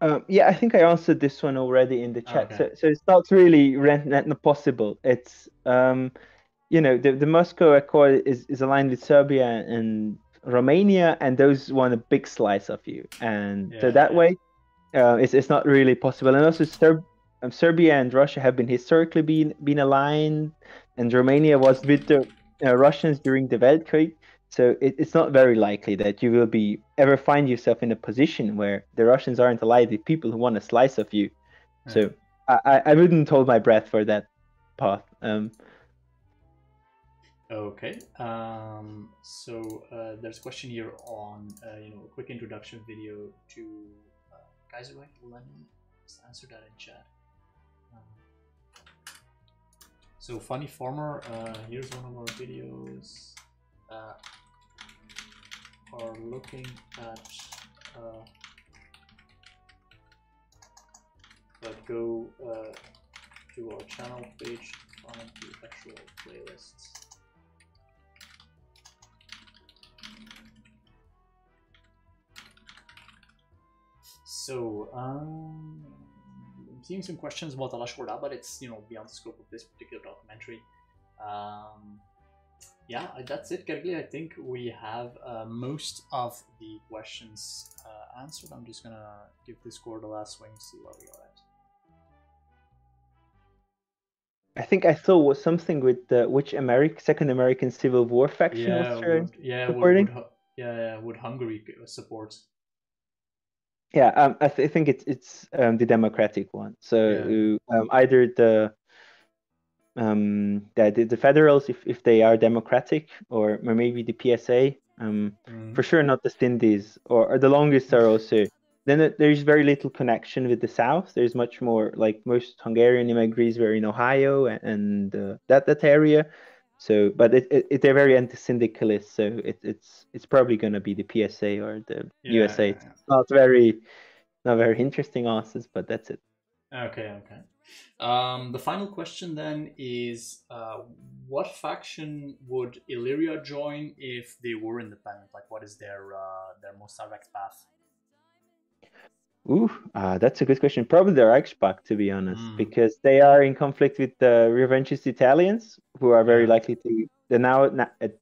Um, yeah, I think I answered this one already in the chat. Okay. So, so it's not really possible. It's, um, you know, the, the Moscow Accord is, is aligned with Serbia and Romania, and those want a big slice of you. And yeah, so that yeah. way, uh, it's, it's not really possible. And also Ser um, Serbia and Russia have been historically been, been aligned, and Romania was with the uh, Russians during the Weltkrieg. So it, it's not very likely that you will be ever find yourself in a position where the Russians aren't allied with people who want a slice of you. Yeah. So I, I wouldn't hold my breath for that path. Um, Okay, um, so uh, there's a question here on, uh, you know, a quick introduction video to uh, Kaiserreich. Lenin, let's answer that in chat. Um, so funny farmer, uh, here's one of our videos, uh, are looking at, uh, but go uh, to our channel page, find the actual playlists. So, um, I'm seeing some questions about Alashwarda, but it's, you know, beyond the scope of this particular documentary. Um, yeah, that's it, Kergely. I think we have uh, most of the questions uh, answered. I'm just going to give this Discord a last swing, see where we are at. I think I saw was something with uh, which American, second American Civil War faction yeah, was would, yeah, supporting? Would, would, yeah, would Hungary support? Yeah, um, I, th I think it's it's um, the democratic one. So yeah. um, either the um the, the Federals, if if they are democratic, or maybe the P S A. Um, mm. For sure not the Stindies, or, or the Longists are also. Then there's very little connection with the South. There's much more, like most Hungarian immigrants were in Ohio and, and uh, that that area. So, but it, it, they're very anti-syndicalist, so it, it's it's probably going to be the P S A or the yeah, U S A. Yeah, yeah. It's not very, not very interesting answers, but that's it. Okay, okay. Um, the final question then is, uh, what faction would Illyria join if they were independent? Like, what is their uh, their most direct path? Ooh, uh, that's a good question. Probably the Reich Pact, to be honest, mm. because they are in conflict with the revanchist Italians, who are very likely to. The now,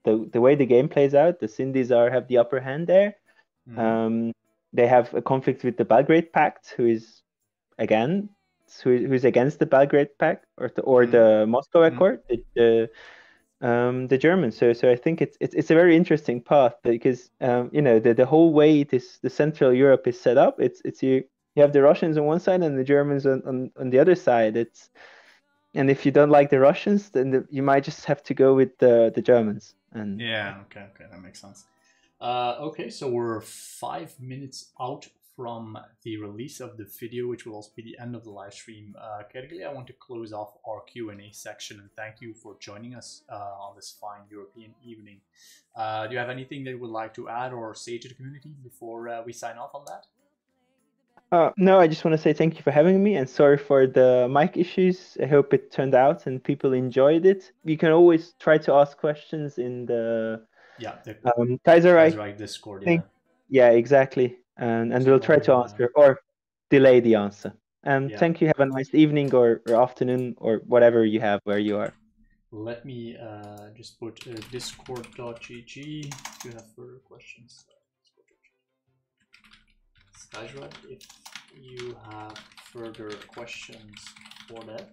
the the way the game plays out, the Sindhis are have the upper hand there. Mm. Um, they have a conflict with the Belgrade Pact, who is again, who who's against the Belgrade Pact or the or mm. the Moscow Accord, mm. the, the um the Germans. So so I think it's it's it's a very interesting path, because um you know the the whole way it is the Central Europe is set up. It's it's you you have the Russians on one side and the Germans on on, on the other side. It's And if you don't like the Russians, then the, you might just have to go with the the Germans. And yeah, okay, okay, that makes sense. Uh, okay, so we're five minutes out from the release of the video, which will also be the end of the live stream. Uh, Kergely, I want to close off our Q and A section and thank you for joining us uh, on this fine European evening. Uh, do you have anything that you would like to add or say to the community before uh, we sign off on that? Uh, no, I just want to say thank you for having me, and sorry for the mic issues. I hope it turned out and people enjoyed it. You can always try to ask questions in the yeah the, um, Kaiserreich Kaiserreich Discord. Yeah. yeah, exactly, and and so we'll try to answer or delay the answer. And yeah. thank you. Have a nice evening or, or afternoon or whatever you have where you are. Let me uh, just put uh, discord dot g g. If you have further questions. Kaiserreich, if you have further questions for that,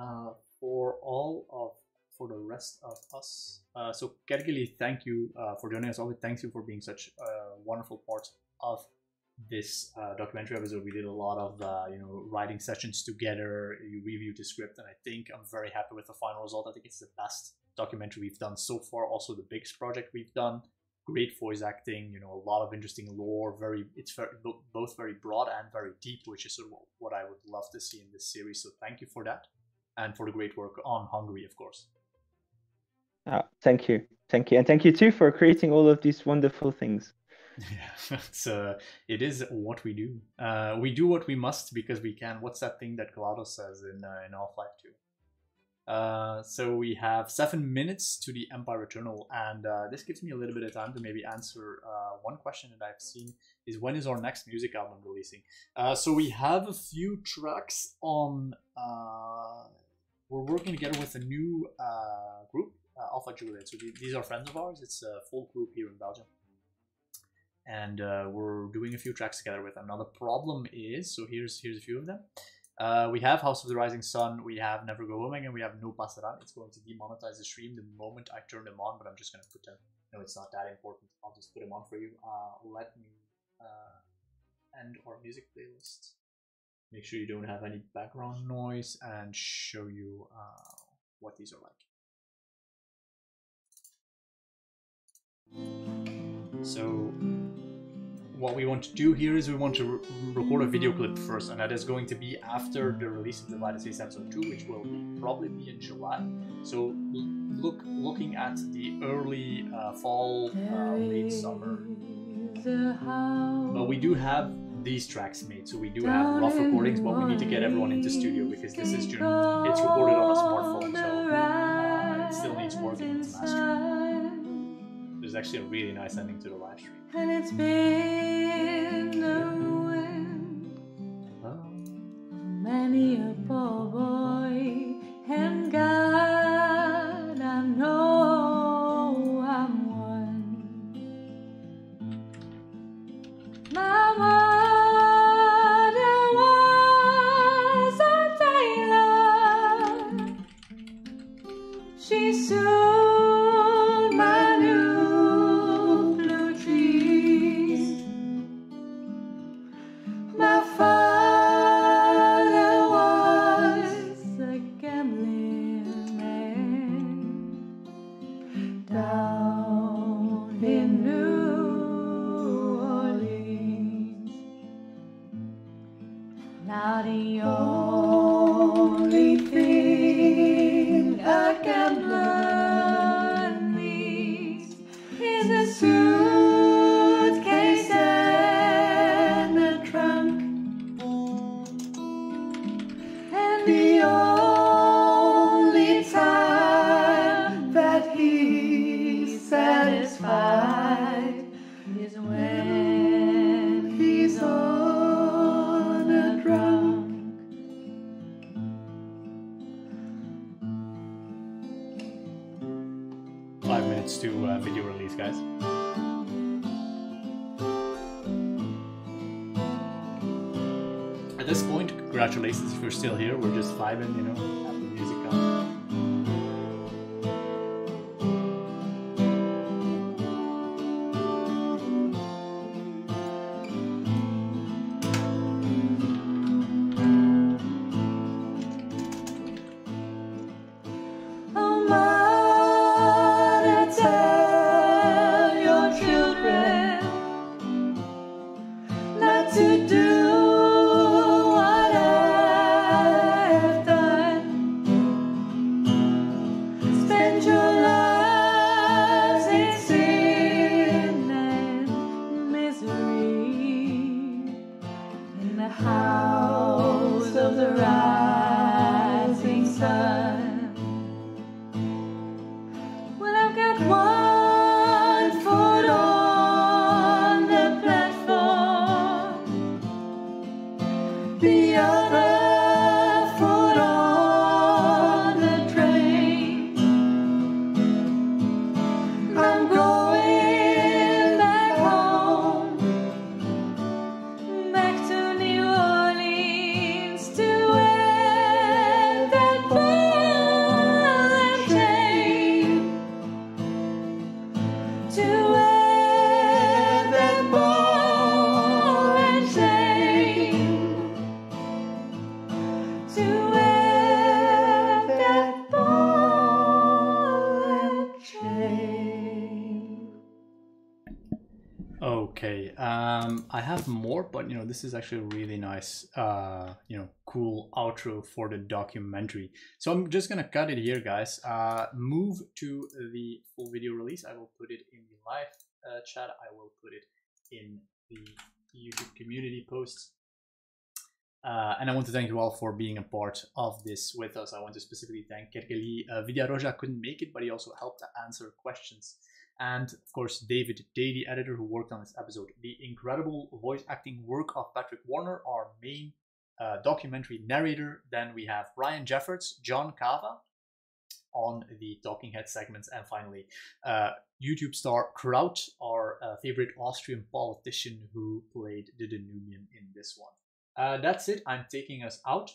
uh, for all of, for the rest of us. Uh, so Kergely, thank you uh, for joining us. Always thank you for being such a uh, wonderful part of this uh, documentary episode. We did a lot of, uh, you know, writing sessions together. You reviewed the script, and I think I'm very happy with the final result. I think it's the best documentary we've done so far. Also the biggest project we've done. Great voice acting, you know, a lot of interesting lore. Very, it's very, both very broad and very deep, which is sort of what I would love to see in this series. So thank you for that, and for the great work on Hungary, of course. Uh, thank you, thank you, and thank you too for creating all of these wonderful things. Yeah, it's, uh, it is what we do. Uh, we do what we must because we can. What's that thing that Claudio says in uh, in Half-Life two? Uh, so we have seven minutes to the Empire Eternal, and uh, this gives me a little bit of time to maybe answer uh, one question that I've seen is, when is our next music album releasing? Uh, so we have a few tracks on, uh, we're working together with a new uh, group, uh, Alpha Juliet. So these are friends of ours. It's a folk group here in Belgium. And uh, we're doing a few tracks together with them. Now the problem is, so here's, here's a few of them. Uh, we have House of the Rising Sun, we have Never Go Home Again, and we have No Passaran. It's going to demonetize the stream the moment I turn them on, but I'm just going to put them, no, it's not that important. I'll just put them on for you. Uh, let me uh, end our music playlist. Make sure you don't have any background noise and show you uh, what these are like. So what we want to do here is we want to re record a video clip first, and that is going to be after the release of Divided States Episode two, which will be, probably be in July. So look, looking at the early uh, fall, uh, late summer. But we do have these tracks made, so we do have rough recordings, but we need to get everyone into studio because this is June. It's recorded on a smartphone, so uh, it still needs work and it's mastering. There's actually a really nice ending to the live stream. And it's been a wind, oh. Many a poor boy, and God, I know I'm one. My mother was a tailor, she soon. Congratulations if you're still here, we're just vibing, you know. But you know, this is actually a really nice, uh, you know, cool outro for the documentary. So I'm just gonna cut it here, guys. Uh, move to the full video release. I will put it in the live uh, chat. I will put it in the YouTube community posts. Uh, and I want to thank you all for being a part of this with us. I want to specifically thank Kergely. Uh, Villaroja couldn't make it, but he also helped to answer questions. And of course, David Day, the editor who worked on this episode. The incredible voice acting work of Patrick Warner, our main uh, documentary narrator. Then we have Brian Jeffords, John Kava on the Talking Head segments. And finally, uh, YouTube star Kraut, our uh, favorite Austrian politician who played the Danubian in this one. Uh, that's it. I'm taking us out.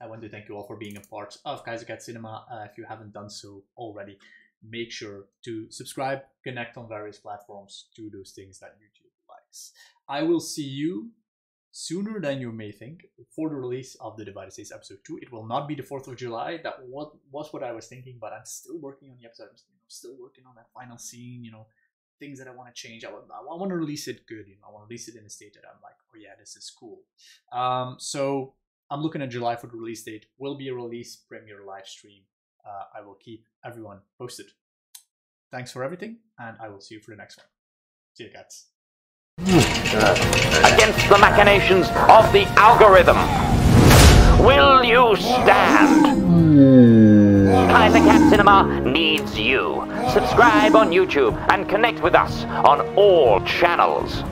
I want to thank you all for being a part of Kaiser Cat Cinema. Uh, if you haven't done so already, make sure to subscribe, connect on various platforms, do those things that YouTube likes. I will see you sooner than you may think for the release of the Divided States episode two. It will not be the fourth of July. That was what I was thinking, but I'm still working on the episode. I'm still working on that final scene, you know, things that I want to change. I want, I want to release it good. You know, I want to release it in a state that I'm like, oh yeah, this is cool. Um, so I'm looking at July for the release date. Will be a release premiere live stream. Uh, I will keep everyone posted. Thanks for everything, and I will see you for the next one. See you, cats. Against the machinations of the algorithm, will you stand? Kaiser Cat Cinema needs you. Subscribe on YouTube and connect with us on all channels.